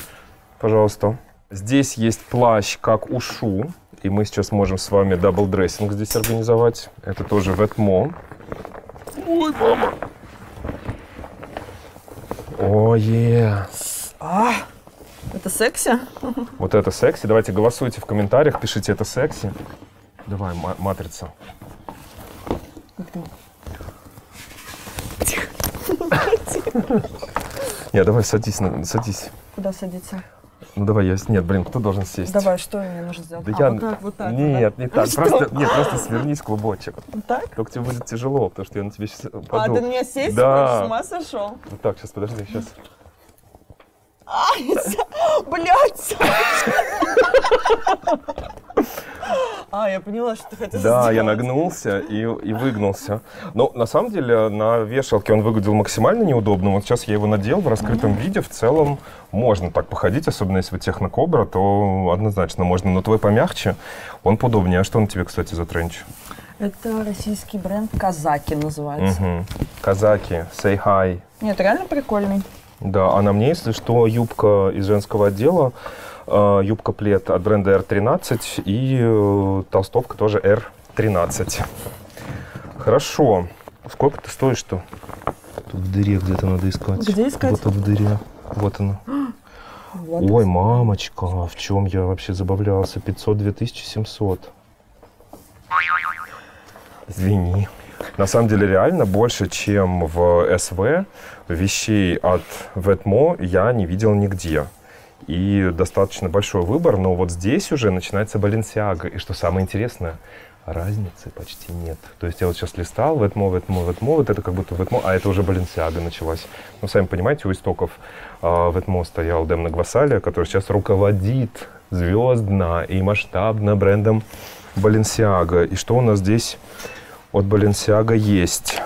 Пожалуйста. Здесь есть плащ, как у Шу. И мы сейчас можем с вами даблдрессинг здесь организовать. Это тоже Vetements. Ой, мама. Ой, yeah. а, это секси? Вот это секси. Давайте голосуйте в комментариях, пишите это секси. Давай, матрица. Тихо. Тихо. Нет, давай садись, садись. Куда садиться? Ну давай я... Нет, блин, кто должен сесть? Давай, что мне нужно сделать? Да а, я... вот так, вот так. Нет, да? Не так. Просто, нет, просто свернись клубочек. Вот так? Только тебе будет тяжело, потому что я на тебе сейчас паду. А, ты на меня сесть? Да. Ты с ума сошел? Вот так, сейчас, подожди, сейчас. Ай, блядь! А, я поняла, что ты хотел сделать. Да, я нагнулся и, и выгнулся. Но на самом деле на вешалке он выглядел максимально неудобным. Вот сейчас я его надел в раскрытом mm-hmm. виде. В целом можно так походить, особенно если вы технокобра, то однозначно можно. Но твой помягче, он поудобнее. А что он тебе, кстати, за тренч? Это российский бренд «Казаки» называется. Mm-hmm. «Казаки», «Say Hi». Нет, реально прикольный. Да, а на мне, если что, юбка из женского отдела, юбка-плед от бренда эр тринадцать и толстовка тоже эр тринадцать. Хорошо. Сколько ты стоишь-то? Тут в дыре где-то надо искать. Где искать? Вот в дыре. Вот она. Вот. Ой, мамочка, в чем я вообще забавлялся? пятьсот две тысячи семьсот. Извини. На самом деле реально больше, чем в эс вэ, вещей от Ветмо я не видел нигде. И достаточно большой выбор, но вот здесь уже начинается Balenciaga. И что самое интересное, разницы почти нет. То есть я вот сейчас листал, Ветмо, Ветмо, Ветмо, вот это как будто Ветмо, а это уже Balenciaga началась. Ну, сами понимаете, у истоков Ветмо стоял Демна Гвасалия, который сейчас руководит звездно и масштабно брендом Balenciaga. И что у нас здесь от Balenciaga есть?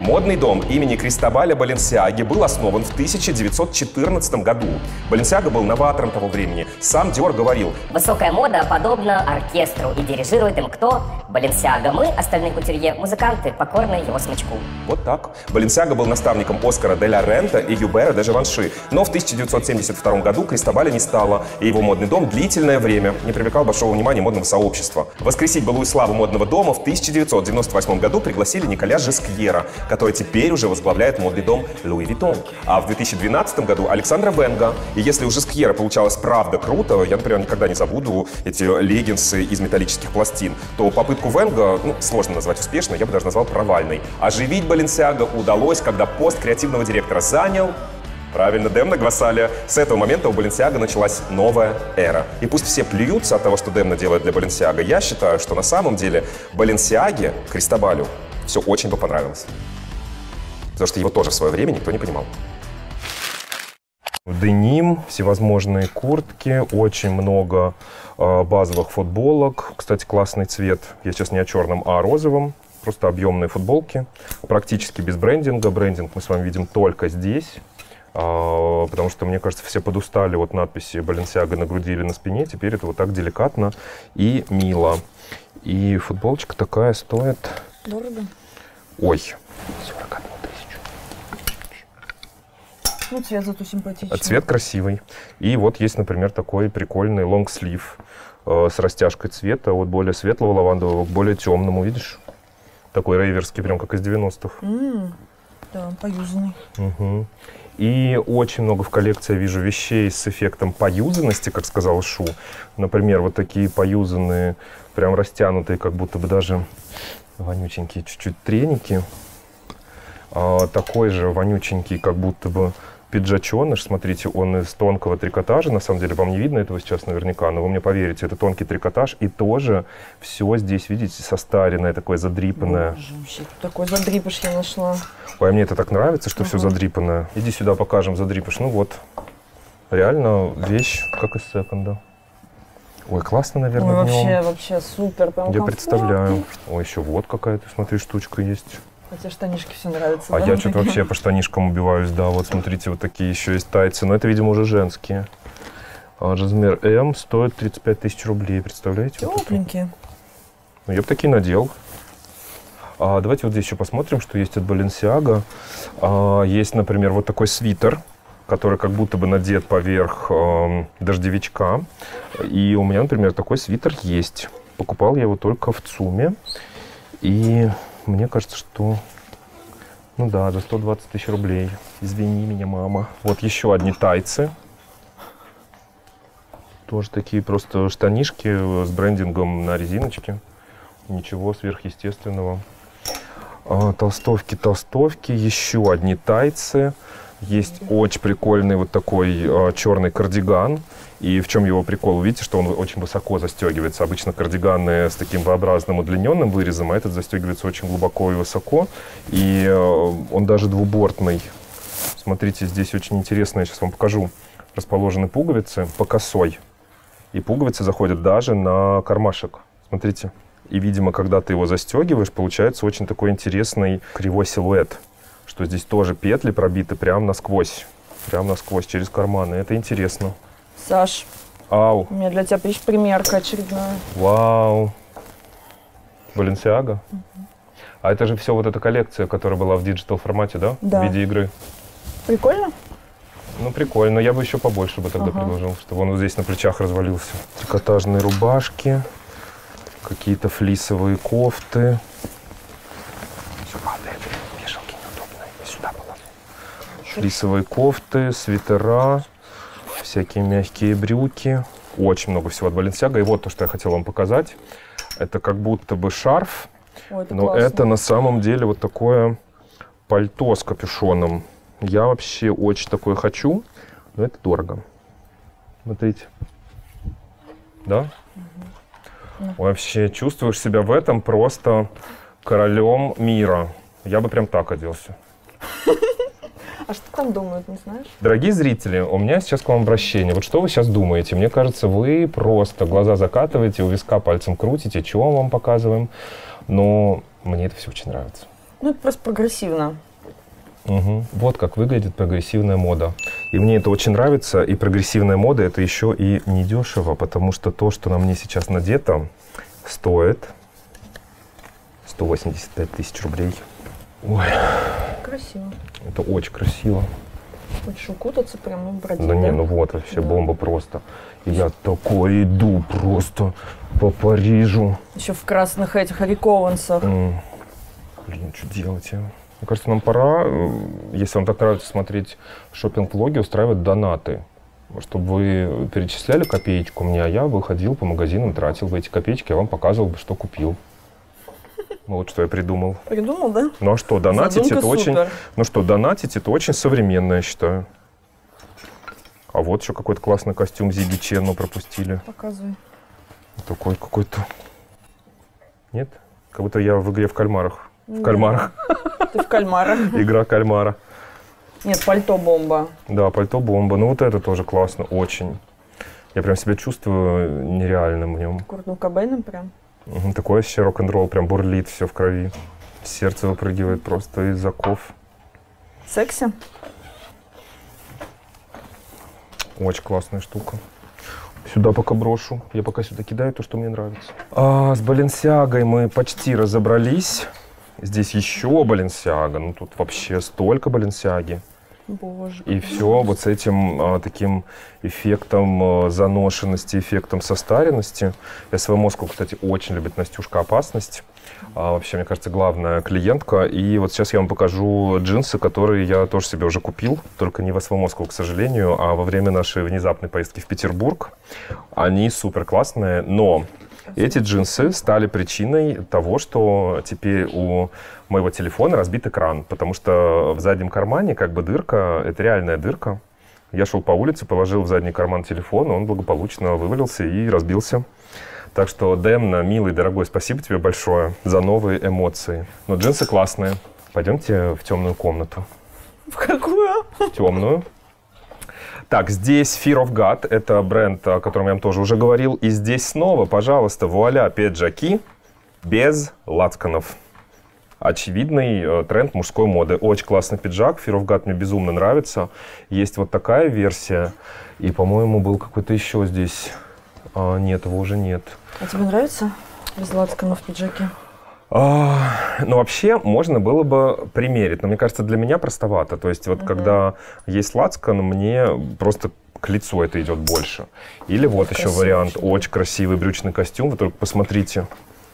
Модный дом имени Кристобаля Balenciaga был основан в тысяча девятьсот четырнадцатом году. Balenciaga был новатором того времени. Сам Диор говорил: «Высокая мода подобна оркестру, и дирижирует им кто? Balenciaga. Мы, остальные кутюрье, музыканты, покорные его смычку». Вот так. Balenciaga был наставником Оскара де ла Рента и Юбера де Живанши. Но в тысяча девятьсот семьдесят втором году Кристобаля не стало, и его модный дом длительное время не привлекал большого внимания модного сообщества. Воскресить былую славу модного дома в тысяча девятьсот девяносто восьмом году пригласили Николя Жескьера, который теперь уже возглавляет модный дом Louis Vuitton. А в две тысячи двенадцатом году Александра Венга. И если у Жескьера получалось правда круто, я, например, никогда не забуду эти леггинсы из металлических пластин, то попытку Венга, ну, сложно назвать успешной, я бы даже назвал провальной. Оживить Balenciaga удалось, когда пост креативного директора занял... Правильно, Демна Гвасалия. С этого момента у Balenciaga началась новая эра. И пусть все плюются от того, что Демна делает для Balenciaga, я считаю, что на самом деле Balenciaga, Кристобалю, все очень бы понравилось. Потому что его тоже в свое время никто не понимал. Деним, всевозможные куртки, очень много э, базовых футболок. Кстати, классный цвет. Я сейчас не о черном, а о розовом. Просто объемные футболки. Практически без брендинга. Брендинг мы с вами видим только здесь. Э, потому что, мне кажется, все подустали от надписи Balenciaga на груди или на спине. Теперь это вот так деликатно и мило. И футболочка такая стоит... Дорого. Ой. сорок одну тысячу. Ну, цвет зато симпатичный. Цвет красивый. И вот есть, например, такой прикольный лонгслив э, с растяжкой цвета от более светлого лавандового к более темному. Видишь? Такой рейверский, прям как из девяностых. Mm, да, поюзанный. Угу. И очень много в коллекции вижу вещей с эффектом поюзанности, как сказал Шу. Например, вот такие поюзанные, прям растянутые, как будто бы даже... вонюченькие чуть-чуть треники, а, такой же вонюченький, как будто бы пиджаченыш. Смотрите, он из тонкого трикотажа, на самом деле вам не видно этого сейчас наверняка, но вы мне поверите, это тонкий трикотаж, и тоже все здесь, видите, состаренное, такое задрипанное. Боже, вообще, такой задрипыш я нашла. Ой, мне это так нравится, что ага. все задрипанное. Иди сюда, покажем задрипыш. Ну вот, реально вещь, как из секонда. Ой, классно, наверное, Ой, вообще, вообще супер. Прям я представляю. Ой, еще вот какая-то, смотри, штучка есть. А тебе штанишки все нравятся, А да, я что-то вообще по штанишкам убиваюсь, да. Вот, смотрите, вот такие еще есть тайцы. Но это, видимо, уже женские. А размер М стоит тридцать пять тысяч рублей, представляете? Тепленькие. Вот ну, я бы такие надел. А, давайте вот здесь еще посмотрим, что есть от Balenciaga. А, есть, например, вот такой свитер, который как будто бы надет поверх э, дождевичка. И у меня, например, такой свитер есть. Покупал я его только в ЦУМе. И мне кажется, что... Ну да, за сто двадцать тысяч рублей. Извини меня, мама. Вот еще одни тайцы. Тоже такие просто штанишки с брендингом на резиночке. Ничего сверхъестественного. А, толстовки, толстовки. Еще одни тайцы. Есть очень прикольный вот такой э, черный кардиган. И в чем его прикол? Видите, что он очень высоко застегивается. Обычно кардиганы с таким V-образным удлиненным вырезом, а этот застегивается очень глубоко и высоко. И э, он даже двубортный. Смотрите, здесь очень интересно, я сейчас вам покажу. Расположены пуговицы по косой. И пуговицы заходят даже на кармашек. Смотрите. И, видимо, когда ты его застегиваешь, получается очень такой интересный кривой силуэт. Что здесь тоже петли пробиты прям насквозь. Прям насквозь, через карманы. Это интересно. Саш, Ау. у меня для тебя примерка очередная. Вау. Balenciaga. Угу. А это же все вот эта коллекция, которая была в диджитал формате, да? Да. В виде игры. Прикольно? Ну, прикольно. Я бы еще побольше бы тогда ага. предложил, чтобы он вот здесь на плечах развалился. Трикотажные рубашки, какие-то флисовые кофты. Флисовые кофты, свитера, всякие мягкие брюки. Очень много всего от Balenciaga. И вот то, что я хотел вам показать. Это как будто бы шарф, Ой, это но классно. Это на самом деле вот такое пальто с капюшоном. Я вообще очень такое хочу, но это дорого. Смотрите. Да? Угу. Вообще чувствуешь себя в этом просто королем мира. Я бы прям так оделся. А что там думают, не знаешь? Дорогие зрители, у меня сейчас к вам обращение. Вот что вы сейчас думаете? Мне кажется, вы просто глаза закатываете, у виска пальцем крутите, чего вам показываем. Но мне это все очень нравится. Ну, это просто прогрессивно. Угу. Вот как выглядит прогрессивная мода. И мне это очень нравится. И прогрессивная мода — это еще и недешево, потому что то, что на мне сейчас надето, стоит сто восемьдесят пять тысяч рублей. Ой. Красиво. Это очень красиво. Хочешь укутаться прям, ну, бродить, да? Да не, ну вот, вообще да. бомба просто. Я такой иду просто по Парижу. Еще в красных этих рекованцах. Блин, что делать? Я? Мне кажется, нам пора, если вам так нравится смотреть шопинг-влоги, устраивать донаты. Чтобы вы перечисляли копеечку мне, а я выходил по магазинам, тратил бы эти копеечки, я вам показывал бы, что купил. Ну, вот что я придумал. Придумал, да? Ну а что, донатить это очень... Ну что, донатить это очень современно, я считаю. А вот еще какой-то классный костюм Ziggy Chen мы пропустили. Показывай. Такой какой-то... Нет? Как будто я в игре в кальмарах. В Нет. кальмарах. Ты в кальмарах. Игра кальмара. Нет, пальто-бомба. Да, пальто-бомба. Ну вот это тоже классно, очень. Я прям себя чувствую нереальным в нем. Куртку Кобейном прям? Такой вообще рок-н-ролл, прям бурлит, все в крови. Сердце выпрыгивает просто из оков. Секси? Очень классная штука. Сюда пока брошу. Я пока сюда кидаю то, что мне нравится. А, с Balenciaga мы почти разобрались. Здесь еще Balenciaga. Ну тут вообще столько Balenciaga. Боже. И все вот с этим а, таким эффектом а, заношенности, эффектом состаренности. эс ви Moscow, кстати, очень любит Настюшка Опасность. А, вообще, мне кажется, главная клиентка. И вот сейчас я вам покажу джинсы, которые я тоже себе уже купил. Только не в эс ви Moscow, к сожалению, а во время нашей внезапной поездки в Петербург. Они супер классные, но... Эти джинсы стали причиной того, что теперь у моего телефона разбит экран, потому что в заднем кармане как бы дырка, это реальная дырка. Я шел по улице, положил в задний карман телефон, он благополучно вывалился и разбился. Так что, Демна, милый, дорогой, спасибо тебе большое за новые эмоции. Но джинсы классные. Пойдемте в темную комнату. В какую? В темную. Так, здесь Fear of God, это бренд, о котором я вам тоже уже говорил. И здесь снова, пожалуйста, вуаля, пиджаки без лацканов. Очевидный тренд мужской моды. Очень классный пиджак, Fear of God мне безумно нравится. Есть вот такая версия. И, по-моему, был какой-то еще здесь. А, нет, его уже нет. А тебе нравится без лацканов пиджаки? Ну, вообще, можно было бы примерить, но, мне кажется, для меня простовато. То есть, вот mm-hmm. когда есть лацкан, мне просто к лицу это идет больше. Или вот красивый еще вариант, очень, очень красивый брючный костюм. Вы только посмотрите.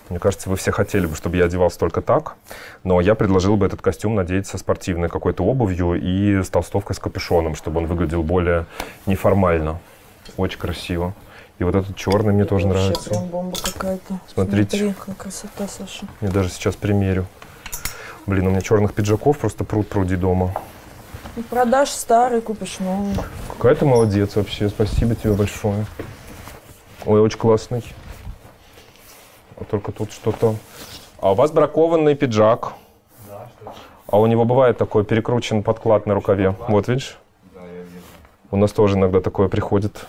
Мне кажется, вы все хотели бы, чтобы я одевался только так, но я предложил бы этот костюм надеть со спортивной какой-то обувью и с толстовкой с капюшоном, чтобы он выглядел более неформально. Очень красиво. И вот этот черный мне это тоже нравится. Прям бомба какая-то. Смотрите. Смотри, какая красота, Саша. Я даже сейчас примерю. Блин, у меня черных пиджаков просто пруд-пруди дома. Продашь старый, купишь новый. Какая ты молодец вообще. Спасибо тебе большое. Ой, очень классный. А только тут что-то... А у вас бракованный пиджак. Да, что-то. А у него бывает такой перекручен подклад на рукаве. Подклад? Вот, видишь? Да, я вижу. У нас тоже иногда такое приходит.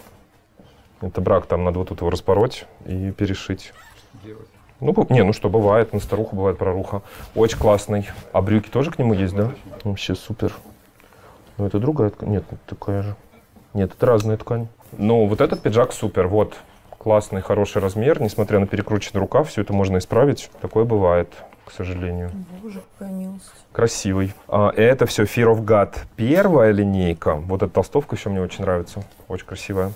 Это брак, там надо вот тут его распороть и перешить. Делать. Ну, не, ну что, бывает, на старуху бывает проруха. Очень классный. А брюки тоже к нему есть, да? Вообще супер. Ну, это другая ткань. Нет, такая же. Нет, это разная ткань. Ну, вот этот пиджак супер, вот. Классный, хороший размер, несмотря на перекрученный рукав, все это можно исправить. Такое бывает, к сожалению. Боже, какая милость. Красивый. А, это все Fear of God. Первая линейка. Вот эта толстовка еще мне очень нравится. Очень красивая.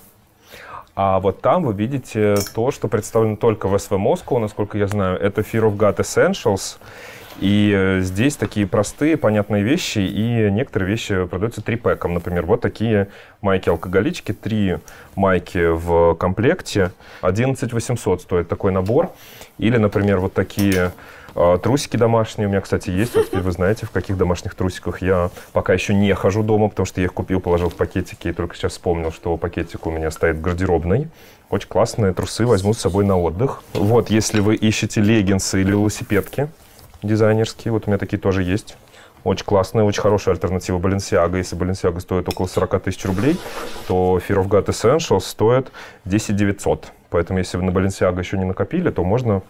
А вот там вы видите то, что представлено только в эс ви Moscow, насколько я знаю. Это Fear of God Essentials. И здесь такие простые, понятные вещи. И некоторые вещи продаются трипэком. Например, вот такие майки-алкоголички. Три майки в комплекте. одиннадцать тысяч восемьсот стоит такой набор. Или, например, вот такие... Трусики домашние у меня, кстати, есть. Вот теперь вы знаете, в каких домашних трусиках я пока еще не хожу дома, потому что я их купил, положил в пакетики. И только сейчас вспомнил, что пакетик у меня стоит в гардеробной. Очень классные трусы возьму с собой на отдых. Вот, если вы ищете леггинсы или велосипедки дизайнерские, вот у меня такие тоже есть. Очень классная, очень хорошая альтернатива Balenciaga. Если Balenciaga стоит около сорока тысяч рублей, то Fear of God Essentials стоит десять тысяч девятьсот. Поэтому, если вы на Balenciaga еще не накопили, то можно...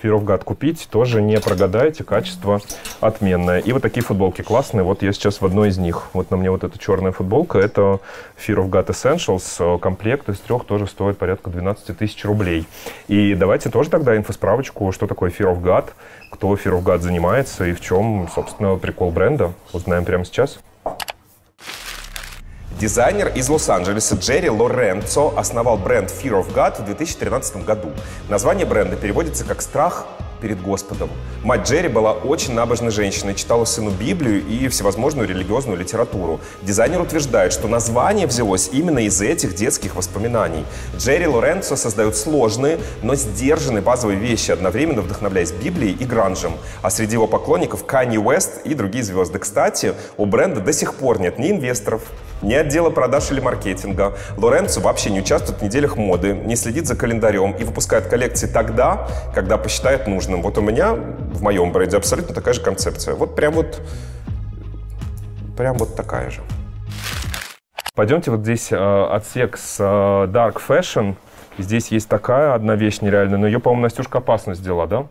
Fear of God купить, тоже не прогадаете, качество отменное. И вот такие футболки классные, вот я сейчас в одной из них. Вот на мне вот эта черная футболка, это Fear of God Essentials, комплект из трех тоже стоит порядка двенадцати тысяч рублей. И давайте тоже тогда инфосправочку, что такое Fear of God, кто Fear of God занимается и в чем, собственно, прикол бренда, узнаем прямо сейчас. Дизайнер из Лос-Анджелеса Джерри Лоренцо основал бренд Fear of God в две тысячи тринадцатом году. Название бренда переводится как «Страх перед Господом». Мать Джерри была очень набожной женщиной, читала сыну Библию и всевозможную религиозную литературу. Дизайнер утверждает, что название взялось именно из этих детских воспоминаний. Джерри Лоренцо создает сложные, но сдержанные базовые вещи, одновременно вдохновляясь Библией и гранжем. А среди его поклонников Канье Уэст и другие звезды. Кстати, у бренда до сих пор нет ни инвесторов, ни отдела продаж или маркетинга. Лоренцо вообще не участвует в неделях моды, не следит за календарем и выпускает коллекции тогда, когда посчитает нужным. Вот у меня, в моем бренде, абсолютно такая же концепция. Вот прям вот, прям вот такая же. Пойдемте вот здесь э, отсек с э, Dark Fashion. Здесь есть такая одна вещь нереальная, но ее, по-моему, Настюшка Опасность взяла, да?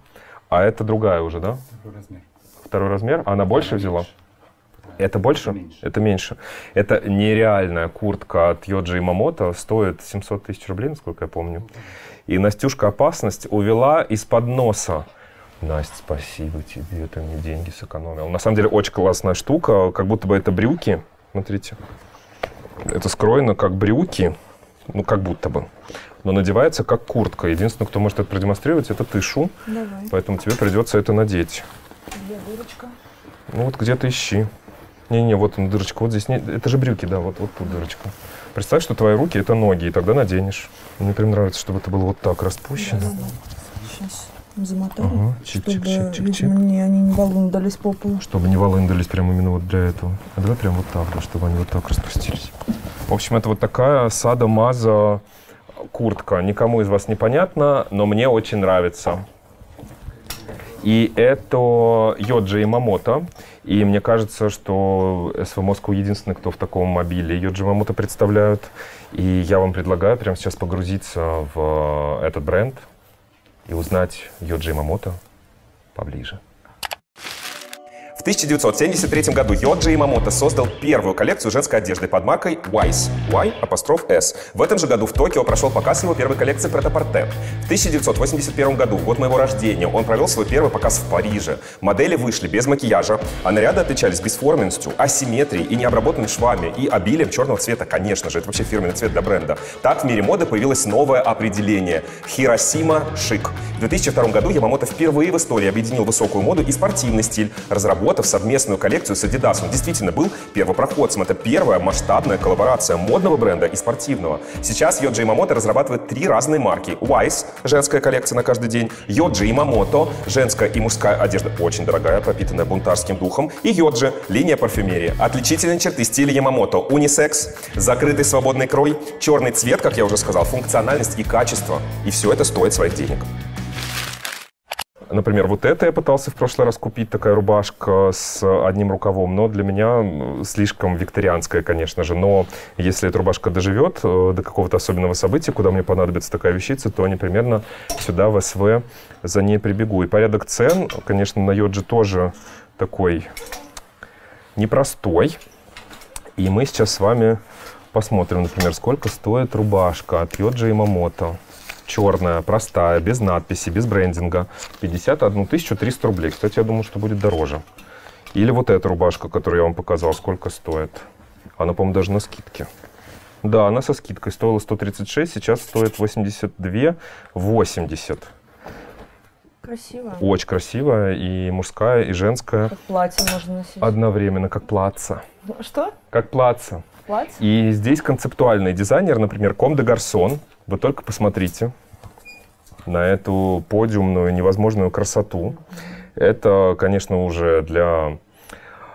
А это другая уже, да? Второй размер. Второй размер? Она больше взяла? Это больше? Меньше. Это меньше. Это нереальная куртка от Йоджи Ямамото. Стоит семьсот тысяч рублей, насколько я помню. И Настюшка Опасность увела из-под носа. Настя, спасибо тебе, ты мне деньги сэкономил. На самом деле очень классная штука. Как будто бы это брюки. Смотрите. Это скроено как брюки. Ну, как будто бы. Но надевается как куртка. Единственное, кто может это продемонстрировать, это ты, Шу. Давай. Поэтому тебе придется это надеть. Где дырочка? Ну, вот где-то ищи. Не-не, вот она, дырочка, вот здесь, не, это же брюки, да, вот, вот тут дырочка. Представь, что твои руки — это ноги, и тогда наденешь. Мне прям нравится, чтобы это было вот так распущено. Да, да, да. Сейчас замотаю, ага. Чик, чтобы, чик, чик, чик. Мне они не волындались по полу. Чтобы не волындались прямо именно вот для этого. А давай прям вот так, да, чтобы они вот так распустились. В общем, это вот такая садо-мазо куртка. Никому из вас не понятно, но мне очень нравится. И это Йоджи Ямамото. И мне кажется, что эс ви Moscow единственный, кто в таком мобиле Yohji Yamamoto представляют. И я вам предлагаю прямо сейчас погрузиться в этот бренд и узнать Yohji Yamamoto поближе. В тысяча девятьсот семьдесят третьем году Yohji Yamamoto создал первую коллекцию женской одежды под маркой Wise, Y апостроф S. В этом же году в Токио прошел показ его первой коллекции Прет-а-Порте. В тысяча девятьсот восемьдесят первом году, год моего рождения, он провел свой первый показ в Париже. Модели вышли без макияжа, а наряды отличались бесформенностью, асимметрией и необработанными швами, и обилием черного цвета, конечно же, это вообще фирменный цвет для бренда. Так в мире моды появилось новое определение – Хиросима шик. В две тысячи втором году Ямамото впервые в истории объединил высокую моду и спортивный стиль, разработал Yamamoto в совместную коллекцию с Adidas. Он действительно был первопроходцем. Это первая масштабная коллаборация модного бренда и спортивного. Сейчас Yohji Yamamoto разрабатывает три разные марки. Wise – женская коллекция на каждый день, Yohji Yamamoto – женская и мужская одежда, очень дорогая, пропитанная бунтарским духом, и Yohji – линия парфюмерии. Отличительные черты стиля Yamamoto – унисекс, закрытый свободный крой, черный цвет, как я уже сказал, функциональность и качество. И все это стоит своих денег. Например, вот это я пытался в прошлый раз купить, такая рубашка с одним рукавом, но для меня слишком викторианская, конечно же. Но если эта рубашка доживет до какого-то особенного события, куда мне понадобится такая вещица, то они примерно сюда, в СВ, за ней прибегу. И порядок цен, конечно, на Yohji тоже такой непростой. И мы сейчас с вами посмотрим, например, сколько стоит рубашка от Yohji Yamamoto. Черная, простая, без надписи, без брендинга. пятьдесят одна тысяча триста рублей. Кстати, я думал, что будет дороже. Или вот эта рубашка, которую я вам показал, сколько стоит. Она, по-моему, даже на скидке. Да, она со скидкой стоила сто тридцать шесть, сейчас стоит восемьдесят две восемьдесят. Красивая. Очень красивая, и мужская, и женская. Как платье можно носить. Одновременно, как платье. Что? Как платье. Платье? И здесь концептуальный дизайнер, например, Comme des Garçons. Вы только посмотрите на эту подиумную невозможную красоту. Это, конечно, уже для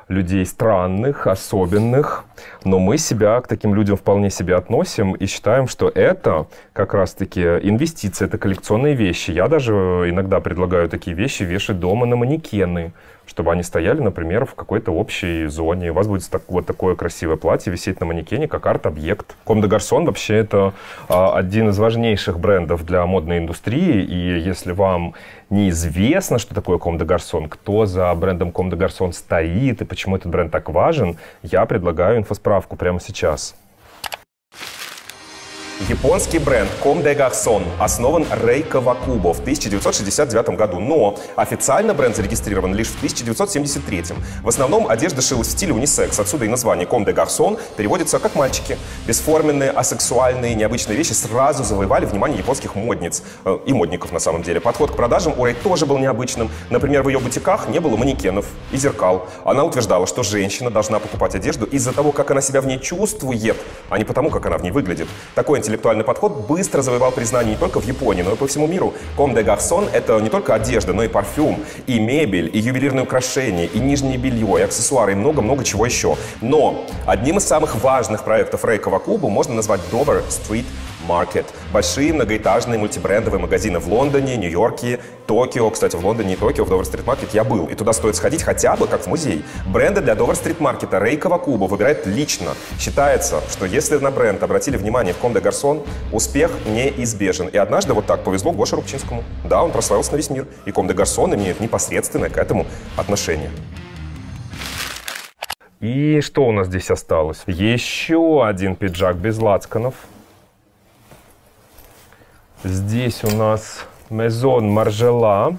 людей странных, особенных, но мы себя к таким людям вполне себе относим и считаем, что это как раз-таки инвестиции, это коллекционные вещи. Я даже иногда предлагаю такие вещи вешать дома на манекены, чтобы они стояли, например, в какой-то общей зоне. У вас будет так, вот такое красивое платье висеть на манекене, как арт-объект. Comme des Garçons вообще это а, один из важнейших брендов для модной индустрии. И если вам неизвестно, что такое Comme des Garçons, кто за брендом Comme des Garçons стоит и почему этот бренд так важен, я предлагаю инфосправку прямо сейчас. Японский бренд Comme des Garçons основан Рей Кавакубо в тысяча девятьсот шестьдесят девятом году, но официально бренд зарегистрирован лишь в тысяча девятьсот семьдесят третьем. В основном одежда шилась в стиле унисекс, отсюда и название Comme des Garçons переводится как «мальчики». Бесформенные, асексуальные, необычные вещи сразу завоевали внимание японских модниц э, и модников на самом деле. Подход к продажам у Рей тоже был необычным. Например, в ее бутиках не было манекенов и зеркал. Она утверждала, что женщина должна покупать одежду из-за того, как она себя в ней чувствует, а не потому, как она в ней выглядит. Такой интеллект Интеллектуальный подход быстро завоевал признание не только в Японии, но и по всему миру. Comme des Garçons – это не только одежда, но и парфюм, и мебель, и ювелирные украшения, и нижнее белье, и аксессуары, и много-много чего еще. Но одним из самых важных проектов Рей Кавакубо можно назвать Dover Street Market. Большие многоэтажные мультибрендовые магазины в Лондоне, Нью-Йорке, Токио. Кстати, в Лондоне и Токио в Dover Street Market я был, и туда стоит сходить хотя бы как в музей. Бренды для Dover Street Market Рей Кавакубо выбирает лично. Считается, что если на бренд обратили внимание в Comme des Garçons, успех неизбежен. И однажды вот так повезло Гоше Рубчинскому. Да, он прославился на весь мир, и Comme des Garçons имеют непосредственное к этому отношение. И что у нас здесь осталось? Еще один пиджак без лацканов. Здесь у нас Maison Margiela.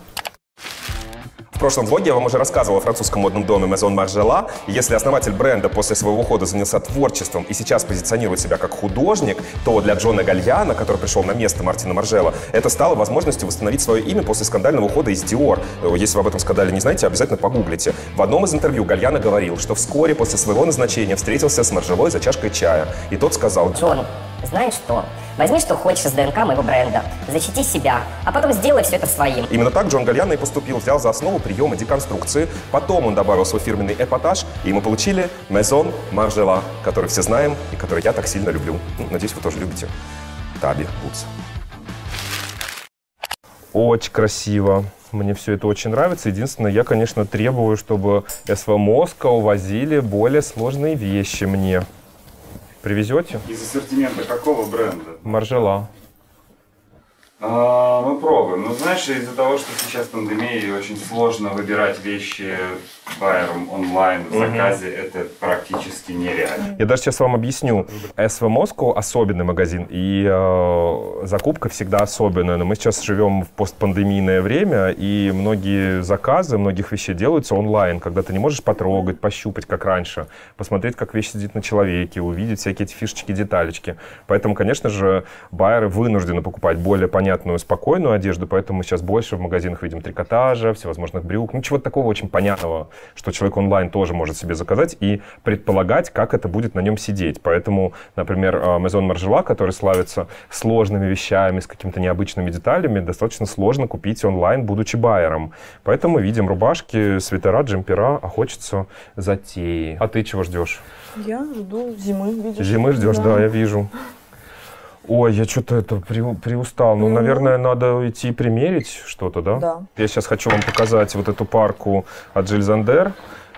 В прошлом блоге я вам уже рассказывал о французском модном доме Maison Margiela. Если основатель бренда после своего ухода занялся творчеством и сейчас позиционирует себя как художник, то для Джона Гальяна, который пришел на место Мартина Маржела, это стало возможностью восстановить свое имя после скандального ухода из Dior. Если вы об этом скандале не знаете, обязательно погуглите. В одном из интервью Гальяна говорил, что вскоре после своего назначения встретился с Маржелой за чашкой чая. И тот сказал: «Джон, знаешь что? Возьми, что хочешь, с ДНК моего бренда, защити себя, а потом сделай все это своим». Именно так Джон Гальяно и поступил, взял за основу приемы деконструкции, потом он добавил свой фирменный эпатаж, и мы получили Maison Margiela, который все знаем и который я так сильно люблю. Ну, надеюсь, вы тоже любите. Таби Бутс. Очень красиво. Мне все это очень нравится. Единственное, я, конечно, требую, чтобы эс ви Moscow возили более сложные вещи мне. Привезете? Из ассортимента какого бренда? Маржела. А, мы пробуем. Ну, знаешь, из-за того, что сейчас пандемия, и очень сложно выбирать вещи байером онлайн в заказе, угу. Это практически нереально. Я даже сейчас вам объясню. эс ви Moscow особенный магазин, и э, закупка всегда особенная. Но мы сейчас живем в постпандемийное время, и многие заказы, многих вещей делаются онлайн, когда ты не можешь потрогать, пощупать, как раньше, посмотреть, как вещь сидит на человеке, увидеть всякие эти фишечки, деталечки. Поэтому, конечно же, байеры вынуждены покупать более понятные понятную, спокойную одежду, поэтому мы сейчас больше в магазинах видим трикотажа, всевозможных брюк, ну чего-то такого очень понятного, что человек онлайн тоже может себе заказать и предполагать, как это будет на нем сидеть. Поэтому, например, Maison Margiela, который славится сложными вещами, с какими-то необычными деталями, достаточно сложно купить онлайн, будучи байером. Поэтому мы видим рубашки, свитера, джемпера, а хочется затеи. А ты чего ждешь? Я жду зимы, видишь? Зимы ждешь, да, да я вижу. Ой, я что-то это приустал. Ну, наверное, надо идти примерить что-то, да? Да. Я сейчас хочу вам показать вот эту парку от Jil Sander.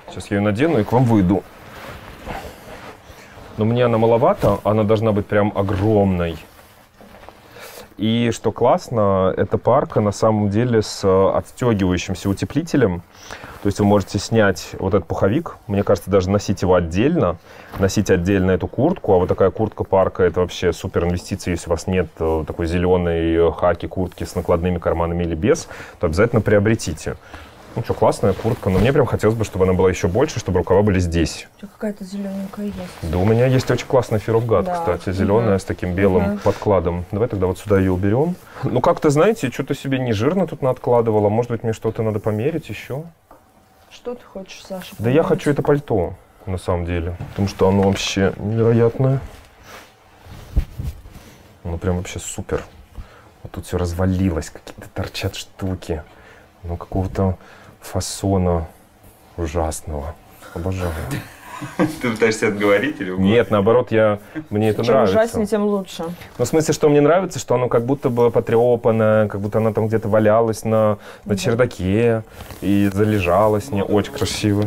Сейчас я ее надену и к вам выйду. Но мне она маловато, она должна быть прям огромной. И что классно, эта парка на самом деле с отстегивающимся утеплителем. То есть вы можете снять вот этот пуховик, мне кажется, даже носить его отдельно, носить отдельно эту куртку, а вот такая куртка парка – это вообще супер инвестиция, если у вас нет такой зеленой хаки-куртки с накладными карманами или без, то обязательно приобретите. Ну что, классная куртка, но мне прям хотелось бы, чтобы она была еще больше, чтобы рукава были здесь. Какая-то зелененькая есть. Да, у меня есть очень классная Fear of God, да, кстати, зеленая, угу, с таким белым, угу, подкладом. Давай тогда вот сюда ее уберем. Ну как-то, знаете, что-то себе не жирно тут наоткладывала, может быть, мне что-то надо померить еще. Что ты хочешь, Саша? Да померить? Я хочу это пальто, на самом деле, потому что оно вообще невероятное. Оно прям вообще супер. Вот тут все развалилось, какие-то торчат штуки, ну какого-то фасона ужасного. Обожаю. Ты пытаешься отговорить или... Нет, наоборот, я... мне это нравится. Чем ужаснее, тем лучше. Ну, в смысле, что мне нравится, что оно как будто бы потрепанное, как будто оно там где-то валялось на, на чердаке и залежалось. Мне очень красиво.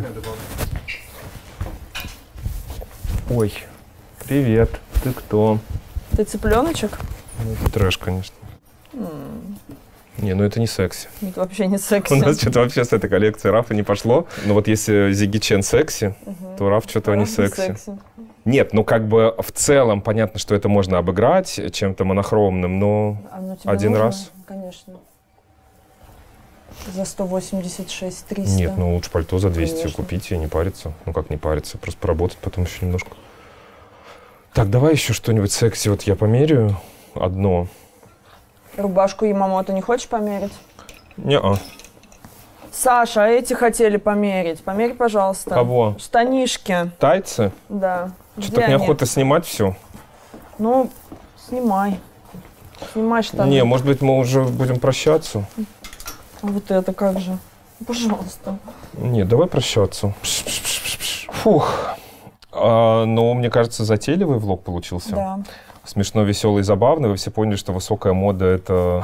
Ой, привет. Ты кто? Ты цыпленочек? Ну, это трэш, конечно. Не, ну это не секси. Это вообще не секси. У нас что-то вообще с этой коллекцией Рафа не пошло. Но вот если Ziggy Chen секси, угу, то Раф что-то не секси. секси. Нет, ну как бы в целом понятно, что это можно обыграть чем-то монохромным, но а один нужно? раз. Конечно. За сто восемьдесят шесть триста. Нет, ну лучше пальто за двести Конечно. купить и не париться. Ну как не париться, просто поработать потом еще немножко. Так, давай еще что-нибудь секси. Вот я померяю одно. Рубашку Ямамото не хочешь померить? Не-а. Саша, эти хотели померить. Померь, пожалуйста. Кого? Штанишки. Тайцы? Да. Что-то неохота снимать все. Ну, снимай. Снимай штаны. Не, может быть, мы уже будем прощаться. А вот это как же? Пожалуйста. Не, давай прощаться. Фух. А, ну, мне кажется, затейливый влог получился. Да. Смешно, веселый, забавный. Вы все поняли, что высокая мода — это,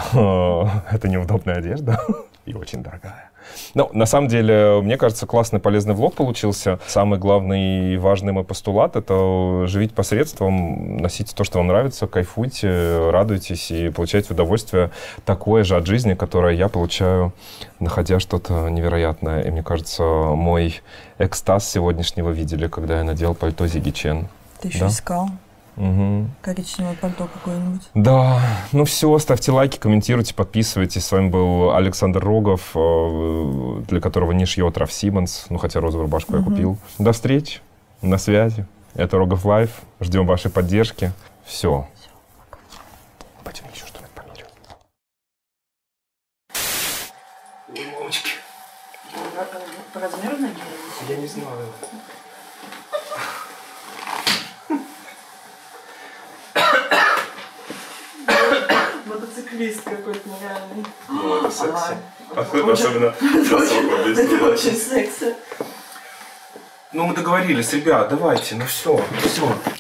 это неудобная одежда и очень дорогая. Но на самом деле, мне кажется, классный, полезный влог получился. Самый главный и важный мой постулат — это живите посредством, носите то, что вам нравится, кайфуйте, радуйтесь и получайте удовольствие такое же от жизни, которое я получаю, находя что-то невероятное. И мне кажется, мой экстаз сегодняшнего видели, когда я надел пальто Ziggy Chen. Ты еще да? искал? Угу. Коричневое пальто какое-нибудь. Да. Ну все, ставьте лайки, комментируйте, подписывайтесь. С вами был Александр Рогов, для которого не шьет Raf Simons. Ну, хотя розовую рубашку угу. я купил. До встречи, на связи. Это Рогов Лайф. Ждем вашей поддержки. Все. Все, пока. Пойдем еще что-нибудь померим. Ой, мамочки. По размеру надеюсь? Я не знаю. Мотоциклист какой-то нереальный. Ну, это секси. А, Особенно это очень секси. Ну, мы договорились, ребят, давайте, ну все, все.